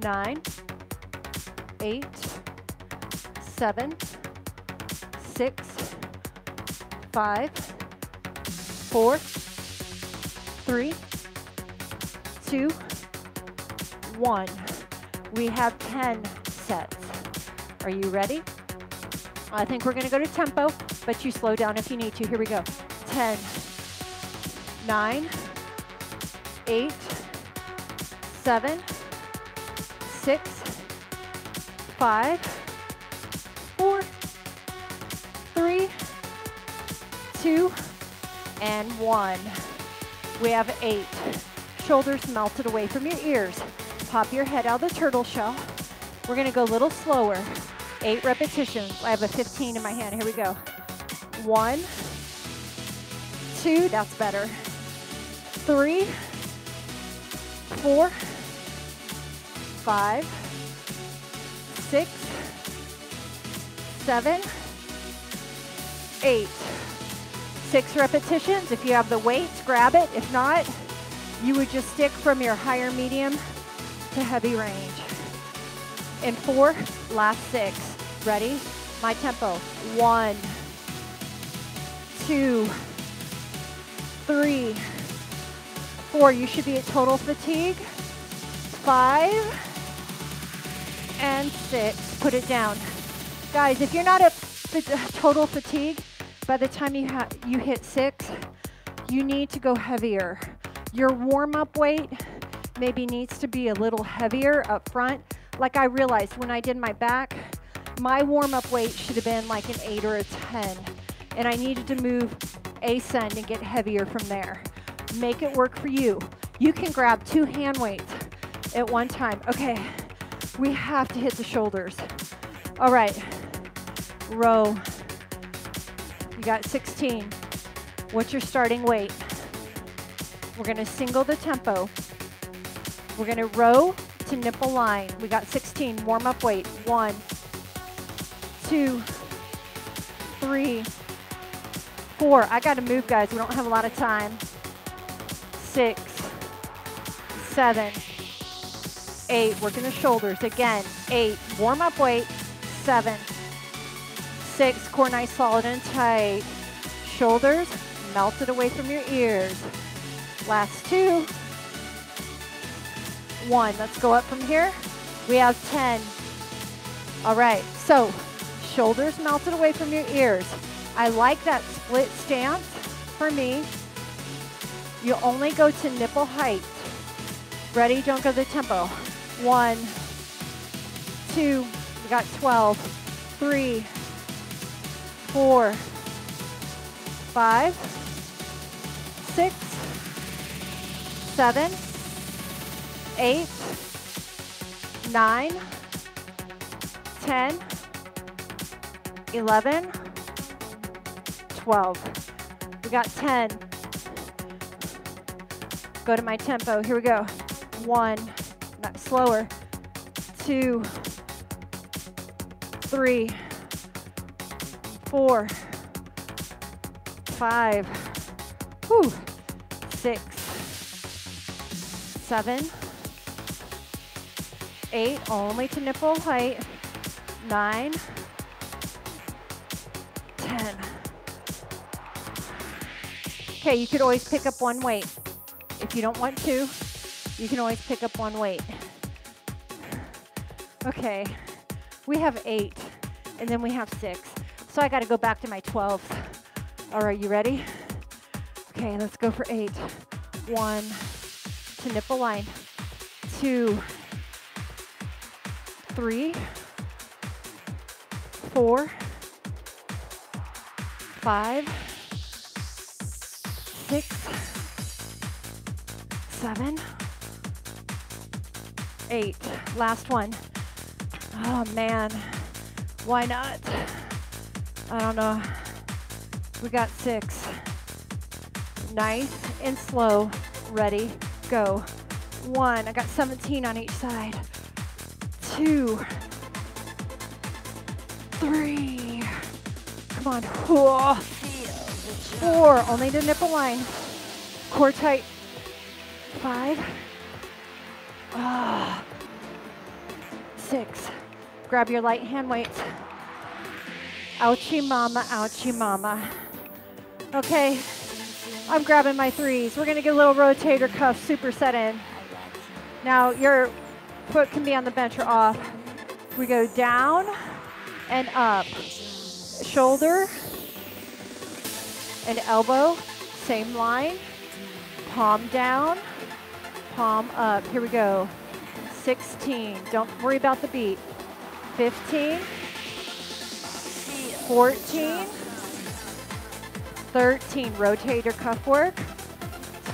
9, 8, 7, 6, 5, 4, 3, 2, 1. We have 10 sets. Are you ready? I think we're gonna go to tempo, but you slow down if you need to. Here we go. 10, 9, 8, 7, 6, 5, 4, 3, 2, and 1. We have 8. Shoulders melted away from your ears. Pop your head out of the turtle shell. We're gonna go a little slower. 8 repetitions. I have a 15 in my hand. Here we go. 1, 2, that's better. 3, 4, 5. 6, 7, 8. 6 repetitions. If you have the weights, grab it. If not, you would just stick from your higher medium to heavy range. And 4, last 6. Ready? My tempo. 1, 2, 3, 4. You should be at total fatigue. 5 and 6. Put it down. Guys, if you're not at total fatigue, by the time you hit 6, you need to go heavier. Your warm-up weight maybe needs to be a little heavier up front. Like I realized when I did my back, my warm-up weight should have been like an 8 or a 10. And I needed to move, ascend, and get heavier from there. Make it work for you. You can grab 2 hand weights at one time. Okay, we have to hit the shoulders. All right, row. You got 16. What's your starting weight? We're gonna single the tempo. We're gonna row to nipple line. We got 16, warm up weight. 1, 2, 3, 4. I gotta move, guys, we don't have a lot of time. 6, 7, 8, working the shoulders. Again, 8, warm up weight. 7, 6, core nice, solid and tight. Shoulders melted away from your ears. Last 2. 1, let's go up from here. We have 10. All right, so shoulders melted away from your ears. I like that split stance for me. You only go to nipple height. Ready, don't go to the tempo. 1, 2, we got 12, 3, 4, 5, 6, 7, 8, 9, 10, 11, 12. We got 10. Go to my tempo. Here we go. 1, not slower. 2, 3, 4, 5, whew, 6, 7, 8, only to nipple height, 9, 10. Okay, you could always pick up one weight. If you don't want to, you can always pick up one weight. Okay, we have 8, and then we have 6. So I gotta go back to my 12. All right, you ready? Okay, let's go for 8. 1, to nipple line. 2, 3, 4, 5, 6, 7, 8. Last one. Oh man, why not? I don't know. We got 6. Nice and slow. Ready, go. 1, I got 17 on each side. 2, 3. Come on. 4, only to nipple line. Core tight. 5. 6. Grab your light hand weights. Ouchie mama, ouchie mama. Okay, I'm grabbing my 3s. We're gonna get a little rotator cuff superset in. Now your foot can be on the bench or off. We go down and up. Shoulder and elbow, same line. Palm down, palm up. Here we go. 16, don't worry about the beat. 15. 14, 13, rotator cuff work.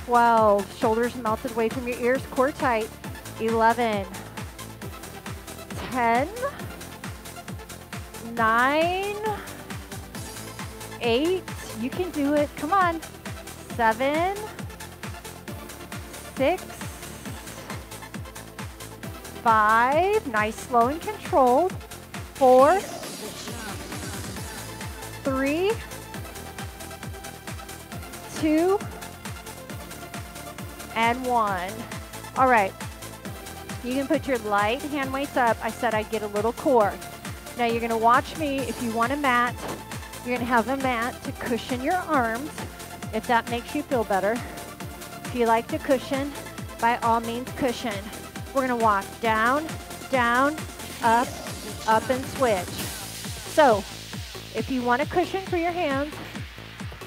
12, shoulders melted away from your ears, core tight. 11, 10, 9, 8, you can do it, come on. 7, 6, 5, nice, slow and controlled. 4, 3, 2, and 1. All right, you can put your light hand weights up. I said I'd get a little core. Now you're gonna watch me. If you want to mat, You're going to have a mat to cushion your arms if that makes you feel better. If you like to cushion, by all means cushion. We're going to walk down, down, up, up and switch. So if you want a cushion for your hands,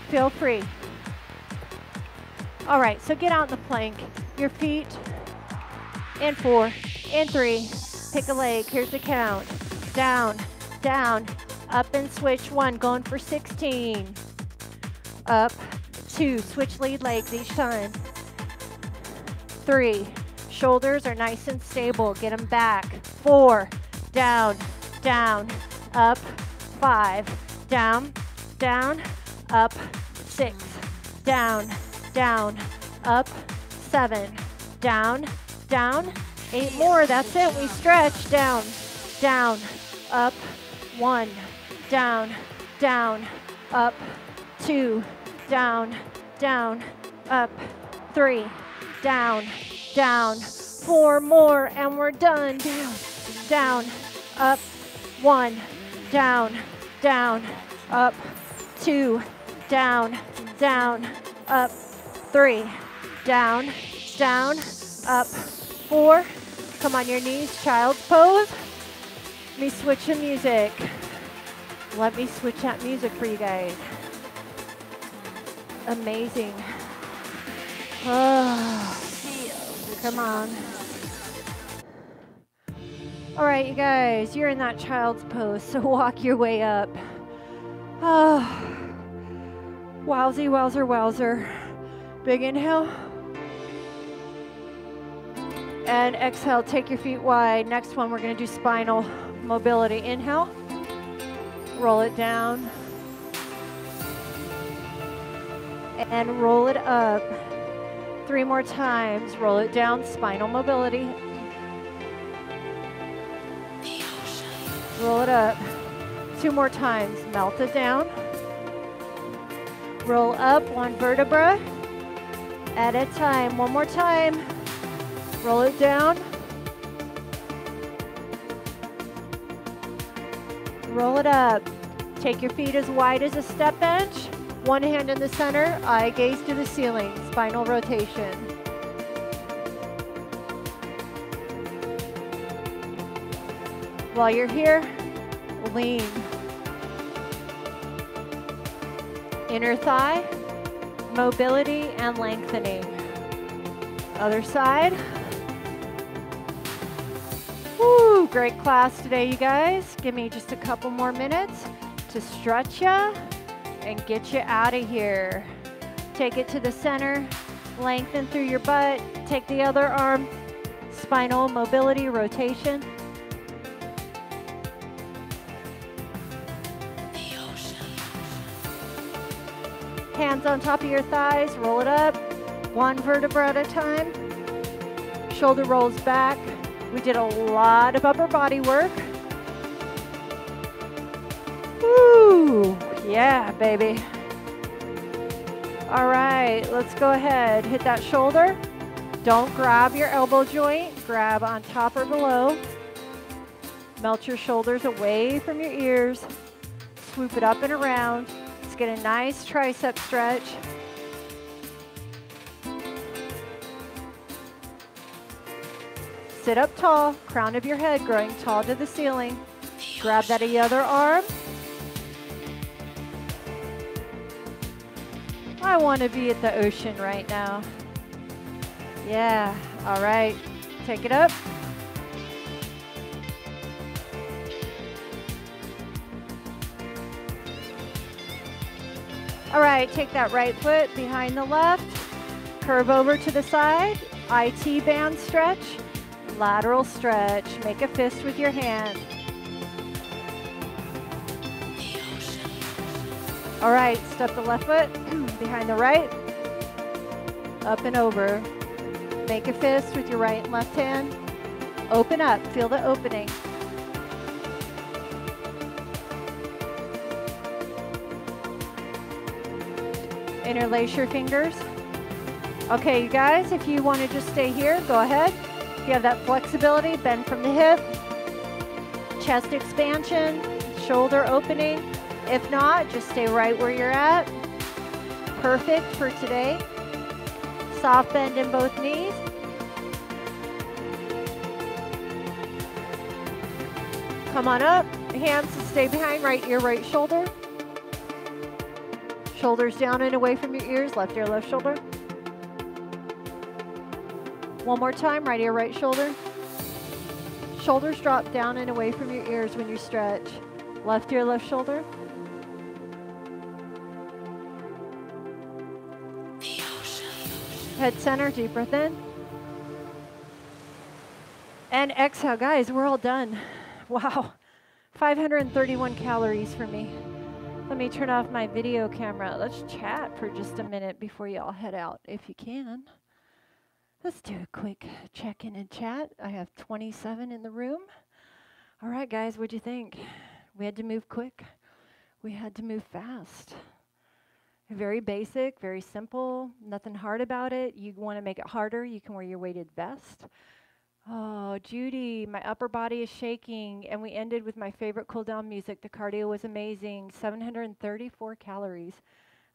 feel free. All right, so get out in the plank. Your feet in 4, in 3. Pick a leg, here's the count. Down, down, up and switch 1, going for 16. Up, 2, switch lead legs each time. 3, shoulders are nice and stable, get them back. 4, down, down, up. 5, down, down, up. 6, down, down, up. 7, down, down. 8 more, that's it, we stretch. Down, down, up. 1, down, down, up. 2, down, down, up. 3, down, down. 4 more, and we're done. Down, down, up. 1, down, down, up. 2, down, down, up. 3, down, down, up. 4, come on your knees, child's pose. Let me switch the music. Let me switch that music for you guys. Amazing. Oh, come on. All right, you guys, you're in that child's pose, so walk your way up. Oh, wowzy, wowzer, wowzer. Big inhale. And exhale, take your feet wide. Next one, we're gonna do spinal mobility. Inhale, roll it down. And roll it up. 3 more times, roll it down, spinal mobility. Roll it up. 2 more times, melt it down. Roll up 1 vertebra at a time. 1 more time. Roll it down. Roll it up. Take your feet as wide as a step bench. 1 hand in the center, eye gaze to the ceiling. Spinal rotation. While you're here, lean. Inner thigh, mobility and lengthening. Other side. Woo, great class today, you guys. Give me just a couple more minutes to stretch ya and get you out of here. Take it to the center, lengthen through your butt, take the other arm, spinal mobility, rotation. Hands on top of your thighs, roll it up, 1 vertebra at a time. Shoulder rolls back. We did a lot of upper body work. Woo! Yeah, baby. All right, let's go ahead. Hit that shoulder. Don't grab your elbow joint. Grab on top or below. Melt your shoulders away from your ears. Swoop it up and around. Let's get a nice tricep stretch. Sit up tall, crown of your head growing tall to the ceiling. Grab that other arm. I want to be at the ocean right now. Yeah, all right, take it up. All right, take that right foot behind the left, curve over to the side, IT band stretch. Lateral stretch. Make a fist with your hand. All right, step the left foot behind the right. Up and over. Make a fist with your right and left hand. Open up. Feel the opening. Interlace your fingers. Okay, you guys, if you want to just stay here, go ahead. You have that flexibility, bend from the hip, chest expansion, shoulder opening, If not, just stay right where you're at. Perfect for today. Soft bend in both knees. Come on up. Hands to stay behind, right ear, right shoulder. Shoulders down and away from your ears, left ear, left shoulder. One more time, right ear, right shoulder. Shoulders drop down and away from your ears when you stretch. Left ear, left shoulder. Head center, deep breath in. And exhale, guys, we're all done. Wow, 531 calories for me. Let me turn off my video camera. Let's chat for just a minute before you all head out, if you can. Let's do a quick check-in and chat. I have 27 in the room. All right, guys, what'd you think? We had to move quick. We had to move fast. Very basic, very simple, nothing hard about it. You want to make it harder, you can wear your weighted vest. Oh, Judy, my upper body is shaking. And we ended with my favorite cool down music. The cardio was amazing. 734 calories.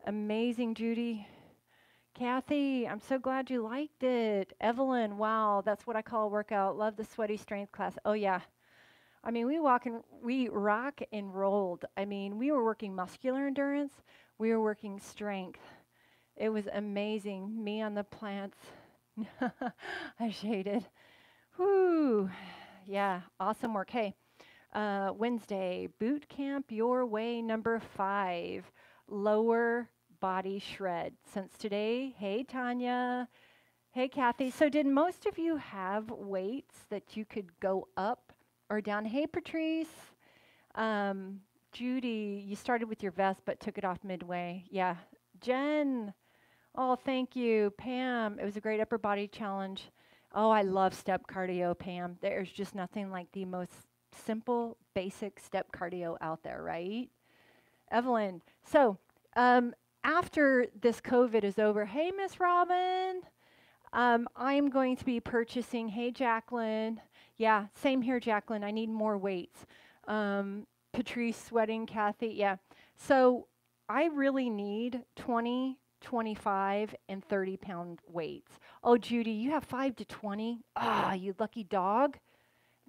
Amazing, Judy. Kathy, I'm so glad you liked it. Evelyn, wow, that's what I call a workout. Love the sweaty strength class. Oh, yeah. I mean, we rock and rolled. I mean, we were working muscular endurance. We were working strength. It was amazing. Me on the plants. I shaded. Whoo. Yeah, awesome work. Hey, Wednesday, boot camp your way number 5, lower body shred. Since today, hey, Tanya. Hey, Kathy. So did most of you have weights that you could go up or down? Hey, Patrice. Judy, you started with your vest but took it off midway. Yeah. Jen, oh, thank you. Pam, it was a great upper body challenge. Oh, I love step cardio, Pam. There's just nothing like the most simple, basic step cardio out there, right? Evelyn, so after this COVID is over, hey, Miss Robin, I'm going to be purchasing, hey, Jacqueline. Yeah, same here, Jacqueline. I need more weights. Patrice, sweating, Kathy, yeah. So I really need 20, 25, and 30-pound weights. Oh, Judy, you have 5 to 20? Ah, you lucky dog.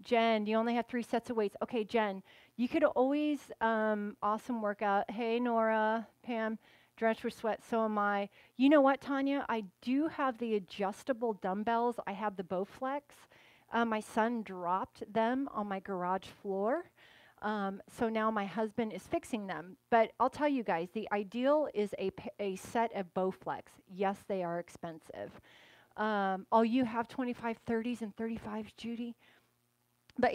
Jen, you only have 3 sets of weights. Okay, Jen, you could always, awesome workout. Hey, Nora, Pam, drenched with sweat, so am I. You know what, Tanya? I do have the adjustable dumbbells. I have the Bowflex. My son dropped them on my garage floor. So now my husband is fixing them. But I'll tell you guys, the ideal is a set of Bowflex. Yes, they are expensive. Oh, you have 25, 30s, and 35s, Judy. But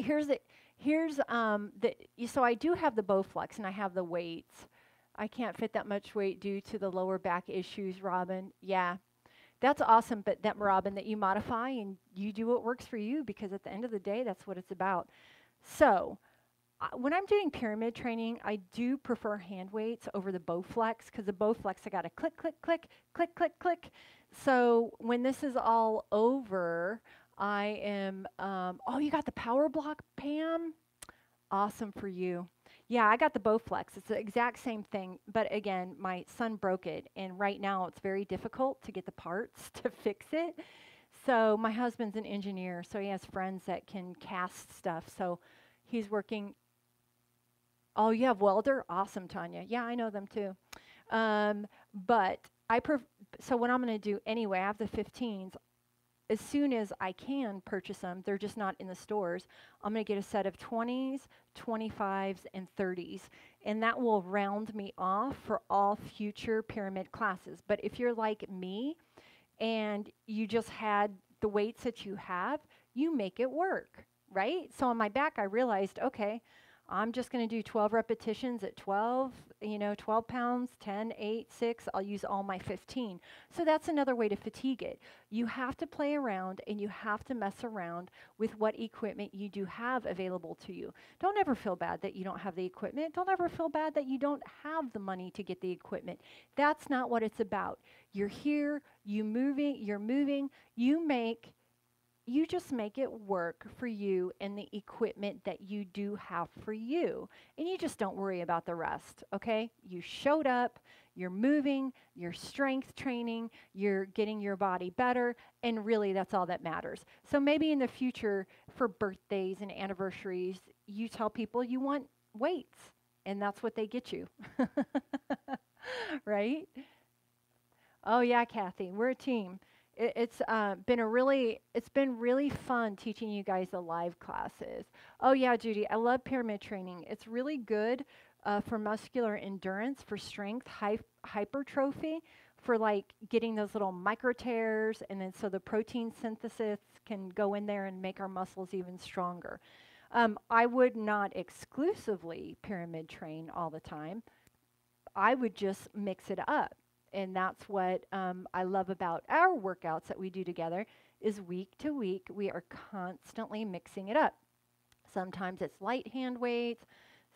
so I do have the Bowflex, and I have the weights. I can't fit that much weight due to the lower back issues, Robin. Yeah, that's awesome, but that, Robin, that you modify and you do what works for you, because at the end of the day, that's what it's about. So when I'm doing pyramid training, I do prefer hand weights over the Bowflex, because the Bowflex, I got to click, click, click, click, click, click. So when this is all over, I am, oh, you got the PowerBlock, Pam? Awesome for you. Yeah, I got the Bowflex. It's the exact same thing, but again, my son broke it, and right now it's very difficult to get the parts to fix it. So my husband's an engineer, so he has friends that can cast stuff, so he's working. Oh, you have welder? Awesome, Tanya. Yeah, I know them too. But so what I'm going to do anyway, I have the 15s. As soon as I can purchase them, they're just not in the stores, I'm going to get a set of 20s, 25s, and 30s. And that will round me off for all future pyramid classes. But if you're like me and you just had the weights that you have, you make it work, right? So on my back, I realized, okay, I'm just going to do 12 repetitions at 12, you know, 12 pounds, 10, 8, 6. I'll use all my 15. So that's another way to fatigue it. You have to play around and you have to mess around with what equipment you do have available to you. Don't ever feel bad that you don't have the equipment. Don't ever feel bad that you don't have the money to get the equipment. That's not what it's about. You're here, you're moving, you make You just make it work for you and the equipment that you do have for you. And you just don't worry about the rest, okay? You showed up, you're moving, you're strength training, you're getting your body better, and really that's all that matters. So maybe in the future for birthdays and anniversaries, you tell people you want weights, and that's what they get you, right? Oh yeah, Kathy, we're a team. It's been really fun teaching you guys the live classes. Oh yeah, Judy, I love pyramid training. It's really good for muscular endurance, for strength, hypertrophy, for like getting those little micro tears, and then so the protein synthesis can go in there and make our muscles even stronger. I would not exclusively pyramid train all the time. I would just mix it up. And that's what I love about our workouts that we do together is week to week, we are constantly mixing it up. Sometimes it's light hand weights,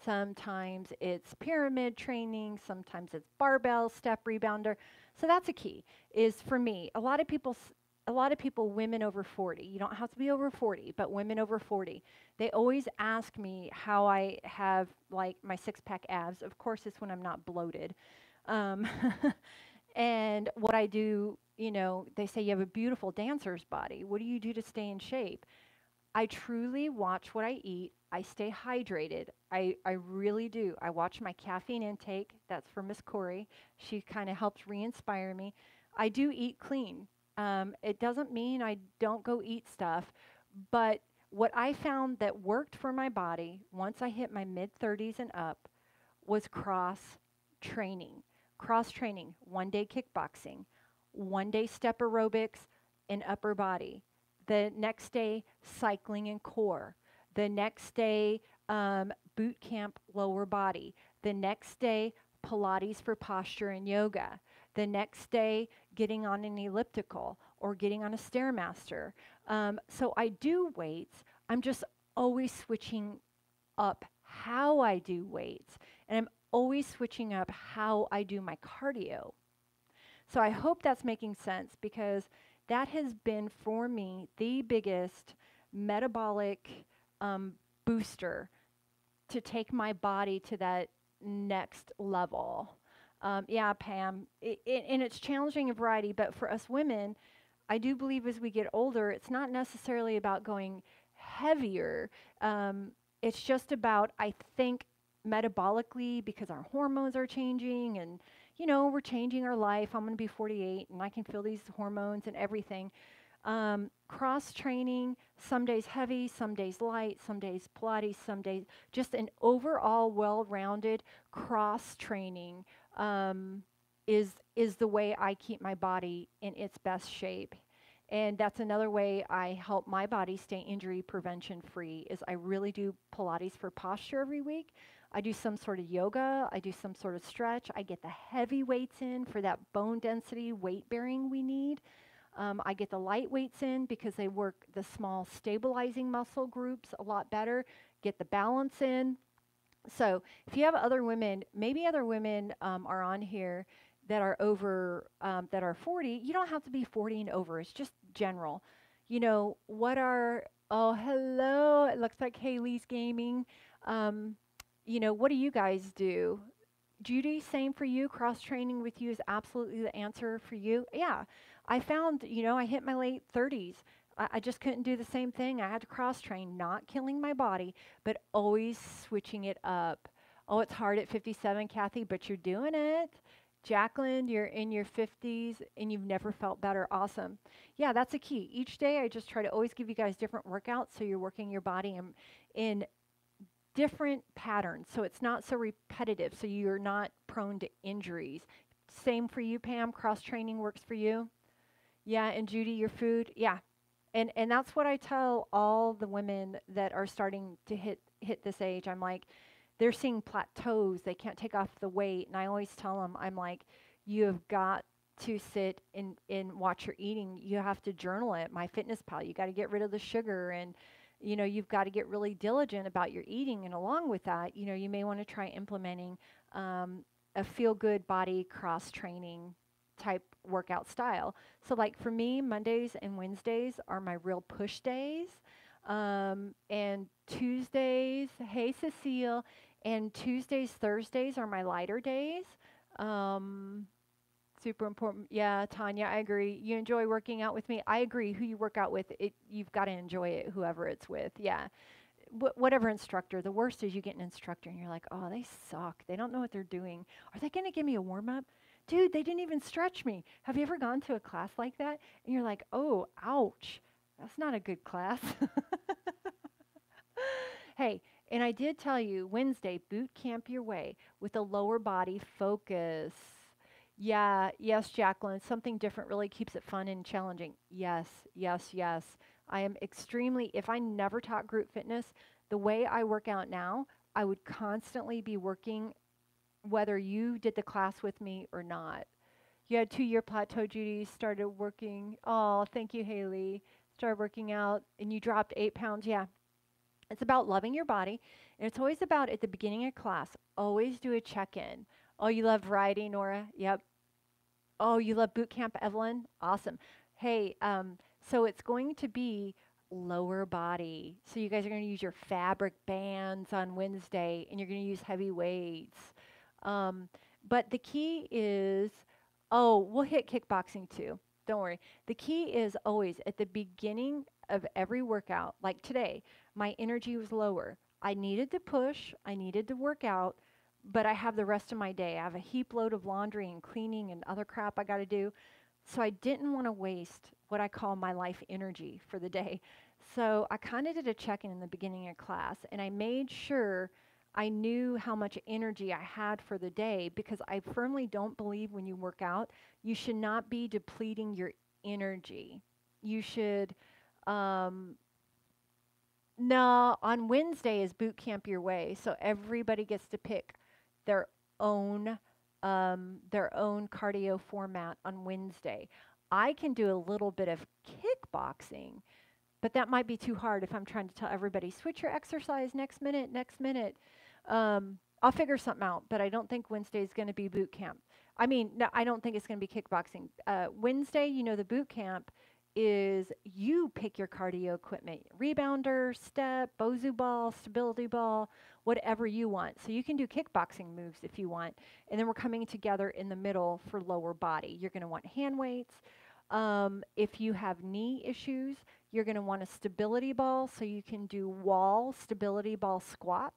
sometimes it's pyramid training, sometimes it's barbell, step rebounder. So that's a key is for me, a lot of people, women over 40, you don't have to be over 40, but women over 40, they always ask me how I have like my six-pack abs. Of course, it's when I'm not bloated. And what I do, you know, they say you have a beautiful dancer's body. What do you do to stay in shape? I truly watch what I eat. I stay hydrated. I really do. I watch my caffeine intake. That's for Miss Corey. She kind of helped re-inspire me. I do eat clean. It doesn't mean I don't go eat stuff, but what I found that worked for my body once I hit my mid-30s and up was cross-training. Cross-training, one-day kickboxing, one-day step aerobics and upper body, the next day cycling and core, the next day boot camp lower body, the next day Pilates for posture and yoga, the next day getting on an elliptical or getting on a Stairmaster. So I do weights. I'm just always switching up how I do weights, and I'm always switching up how I do my cardio. So I hope that's making sense, because that has been for me the biggest metabolic booster to take my body to that next level. Yeah, Pam, and it's challenging in variety, but for us women, I do believe as we get older, it's not necessarily about going heavier. It's just about, I think, metabolically, because our hormones are changing and, you know, we're changing our life. I'm going to be 48 and I can feel these hormones and everything. Cross training, some days heavy, some days light, some days Pilates, some days just an overall well-rounded cross training is the way I keep my body in its best shape. And that's another way I help my body stay injury prevention free is I really do Pilates for posture every week. I do some sort of yoga. I do some sort of stretch. I get the heavy weights in for that bone density, weight bearing we need. I get the light weights in because they work the small stabilizing muscle groups a lot better, get the balance in. So if you have other women, maybe other women are on here that are over, that are 40, you don't have to be 40 and over. It's just general. You know, what are, oh, hello. It looks like Haley's Gaming. You know, what do you guys do? Judy, same for you. Cross-training with you is absolutely the answer for you. Yeah, I found, you know, I hit my late 30s. I just couldn't do the same thing. I had to cross-train, not killing my body, but always switching it up. Oh, it's hard at 57, Kathy, but you're doing it. Jacqueline, you're in your 50s and you've never felt better. Awesome. Yeah, that's a key. Each day I just try to always give you guys different workouts so you're working your body in different patterns. So it's not so repetitive. So you're not prone to injuries. Same for you, Pam. Cross-training works for you. Yeah, and Judy, your food. Yeah. And that's what I tell all the women that are starting to hit this age. I'm like, they're seeing plateaus. They can't take off the weight. And I always tell them, I'm like, you have got to sit and watch your eating. You have to journal it. MyFitnessPal. You got to get rid of the sugar. And, you know, you've got to get really diligent about your eating. And along with that, you know, you may want to try implementing a feel-good body cross-training type workout style. So like for me, Mondays and Wednesdays are my real push days. And Tuesdays, hey Cecile, and Tuesdays, Thursdays are my lighter days. Super important. Yeah, Tanya, I agree. You enjoy working out with me. I agree. Who you work out with, you've got to enjoy it, whoever it's with. Yeah. Whatever instructor. The worst is you get an instructor and you're like, oh, they suck. They don't know what they're doing. Are they going to give me a warm-up? Dude, they didn't even stretch me. Have you ever gone to a class like that? And you're like, oh, ouch. That's not a good class. Hey, and I did tell you, Wednesday, boot camp your way with a lower body focus. Yeah, yes, Jacqueline, something different really keeps it fun and challenging. Yes, yes, yes. I am extremely, if I never taught group fitness, the way I work out now, I would constantly be working whether you did the class with me or not. You had a 2-year plateau, Judy, started working. Oh, thank you, Haley. Started working out and you dropped 8 pounds. Yeah, it's about loving your body. And it's always about at the beginning of class, always do a check-in. Oh, you love variety, Nora? Yep. Oh, you love boot camp, Evelyn? Awesome. Hey, so it's going to be lower body. So you guys are going to use your fabric bands on Wednesday, and you're going to use heavy weights. But the key is, oh, we'll hit kickboxing too. Don't worry. The key is always at the beginning of every workout, like today, my energy was lower. I needed to push. I needed to work out. But I have the rest of my day. I have a heap load of laundry and cleaning and other crap I got to do. So I didn't want to waste what I call my life energy for the day. So I kind of did a check-in in the beginning of class, and I made sure I knew how much energy I had for the day, because I firmly don't believe when you work out, you should not be depleting your energy. You should, no, on Wednesday is boot camp your way, so everybody gets to pick their own cardio format on Wednesday. I can do a little bit of kickboxing, but that might be too hard if I'm trying to tell everybody, switch your exercise next minute. I'll figure something out, but I don't think Wednesday is going to be boot camp. I mean, no, I don't think it's going to be kickboxing. Wednesday, you know, the boot camp is you pick your cardio equipment, rebounder, step, Bosu ball, stability ball, whatever you want. So you can do kickboxing moves if you want. And then we're coming together in the middle for lower body. You're going to want hand weights. If you have knee issues, you're going to want a stability ball. So you can do wall stability ball squats.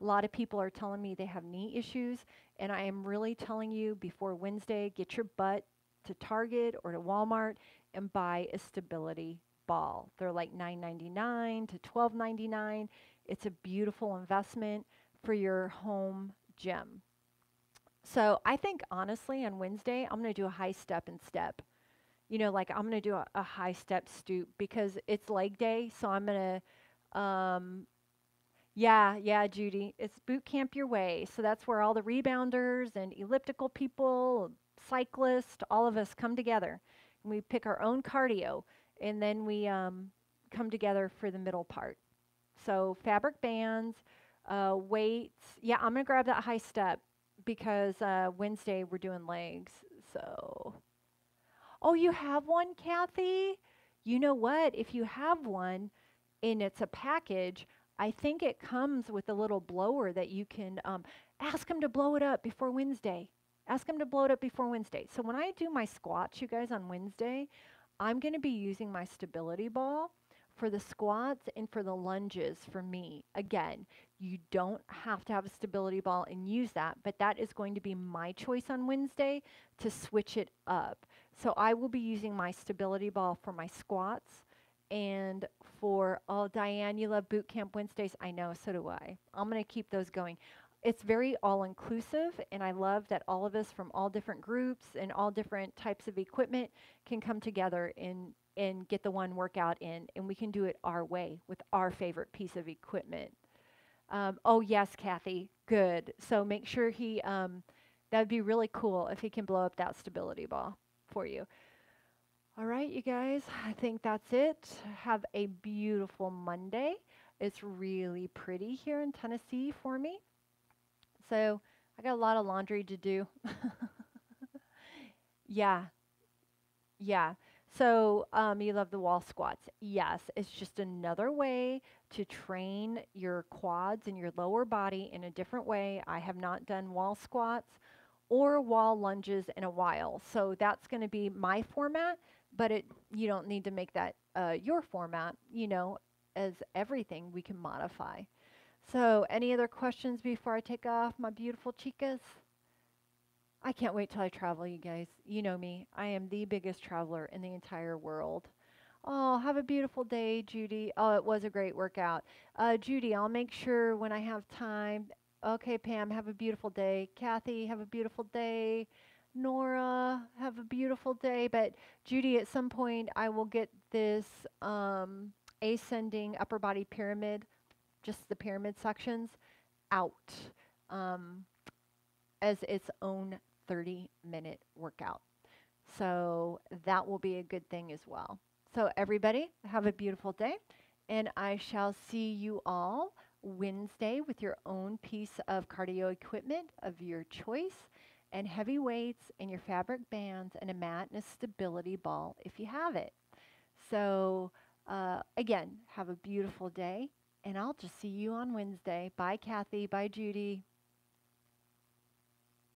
A lot of people are telling me they have knee issues. And I am really telling you before Wednesday, get your butt to Target or to Walmart and buy a stability ball. They're like $9.99 to $12.99. It's a beautiful investment for your home gym. So I think honestly on Wednesday, I'm going to do a high step and step. You know, like I'm going to do a high step stoop because it's leg day. So I'm going to, yeah, Judy, it's boot camp your way. So that's where all the rebounders and elliptical people, cyclists, all of us come together. We pick our own cardio, and then we come together for the middle part. So fabric bands, weights. Yeah, I'm going to grab that high step because Wednesday we're doing legs. So, oh, you have one, Kathy? You know what? If you have one and it's a package, I think it comes with a little blower that you can ask them to blow it up before Wednesday. Ask them to blow it up before Wednesday. So when I do my squats, you guys, on Wednesday, I'm going to be using my stability ball for the squats and for the lunges for me. Again, you don't have to have a stability ball and use that, but that is going to be my choice on Wednesday to switch it up. So I will be using my stability ball for my squats and for, oh, Diane, you love boot camp Wednesdays. I know, so do I. I'm going to keep those going. It's very all-inclusive, and I love that all of us from all different groups and all different types of equipment can come together and get the one workout in, and we can do it our way with our favorite piece of equipment. Oh, yes, Kathy, good. So make sure he, that would be really cool if he can blow up that stability ball for you. All right, you guys, I think that's it. Have a beautiful Monday. It's really pretty here in Tennessee for me. So I got a lot of laundry to do. Yeah. Yeah. So you love the wall squats. Yes, it's just another way to train your quads and your lower body in a different way. I have not done wall squats or wall lunges in a while. So that's going to be my format, but you don't need to make that your format, you know, as everything we can modify. So any other questions before I take off, my beautiful chicas? I can't wait till I travel, you guys. You know me. I am the biggest traveler in the entire world. Oh, have a beautiful day, Judy. Oh, it was a great workout. Judy, I'll make sure when I have time. Okay, Pam, have a beautiful day. Kathy, have a beautiful day. Nora, have a beautiful day. But Judy, at some point, I will get this ascending upper body pyramid, just the pyramid sections, out as its own 30-minute workout. So that will be a good thing as well. So everybody, have a beautiful day, and I shall see you all Wednesday with your own piece of cardio equipment of your choice, and heavy weights and your fabric bands and a mat and a stability ball if you have it. So again, have a beautiful day, and I'll just see you on Wednesday. Bye, Kathy. Bye, Judy.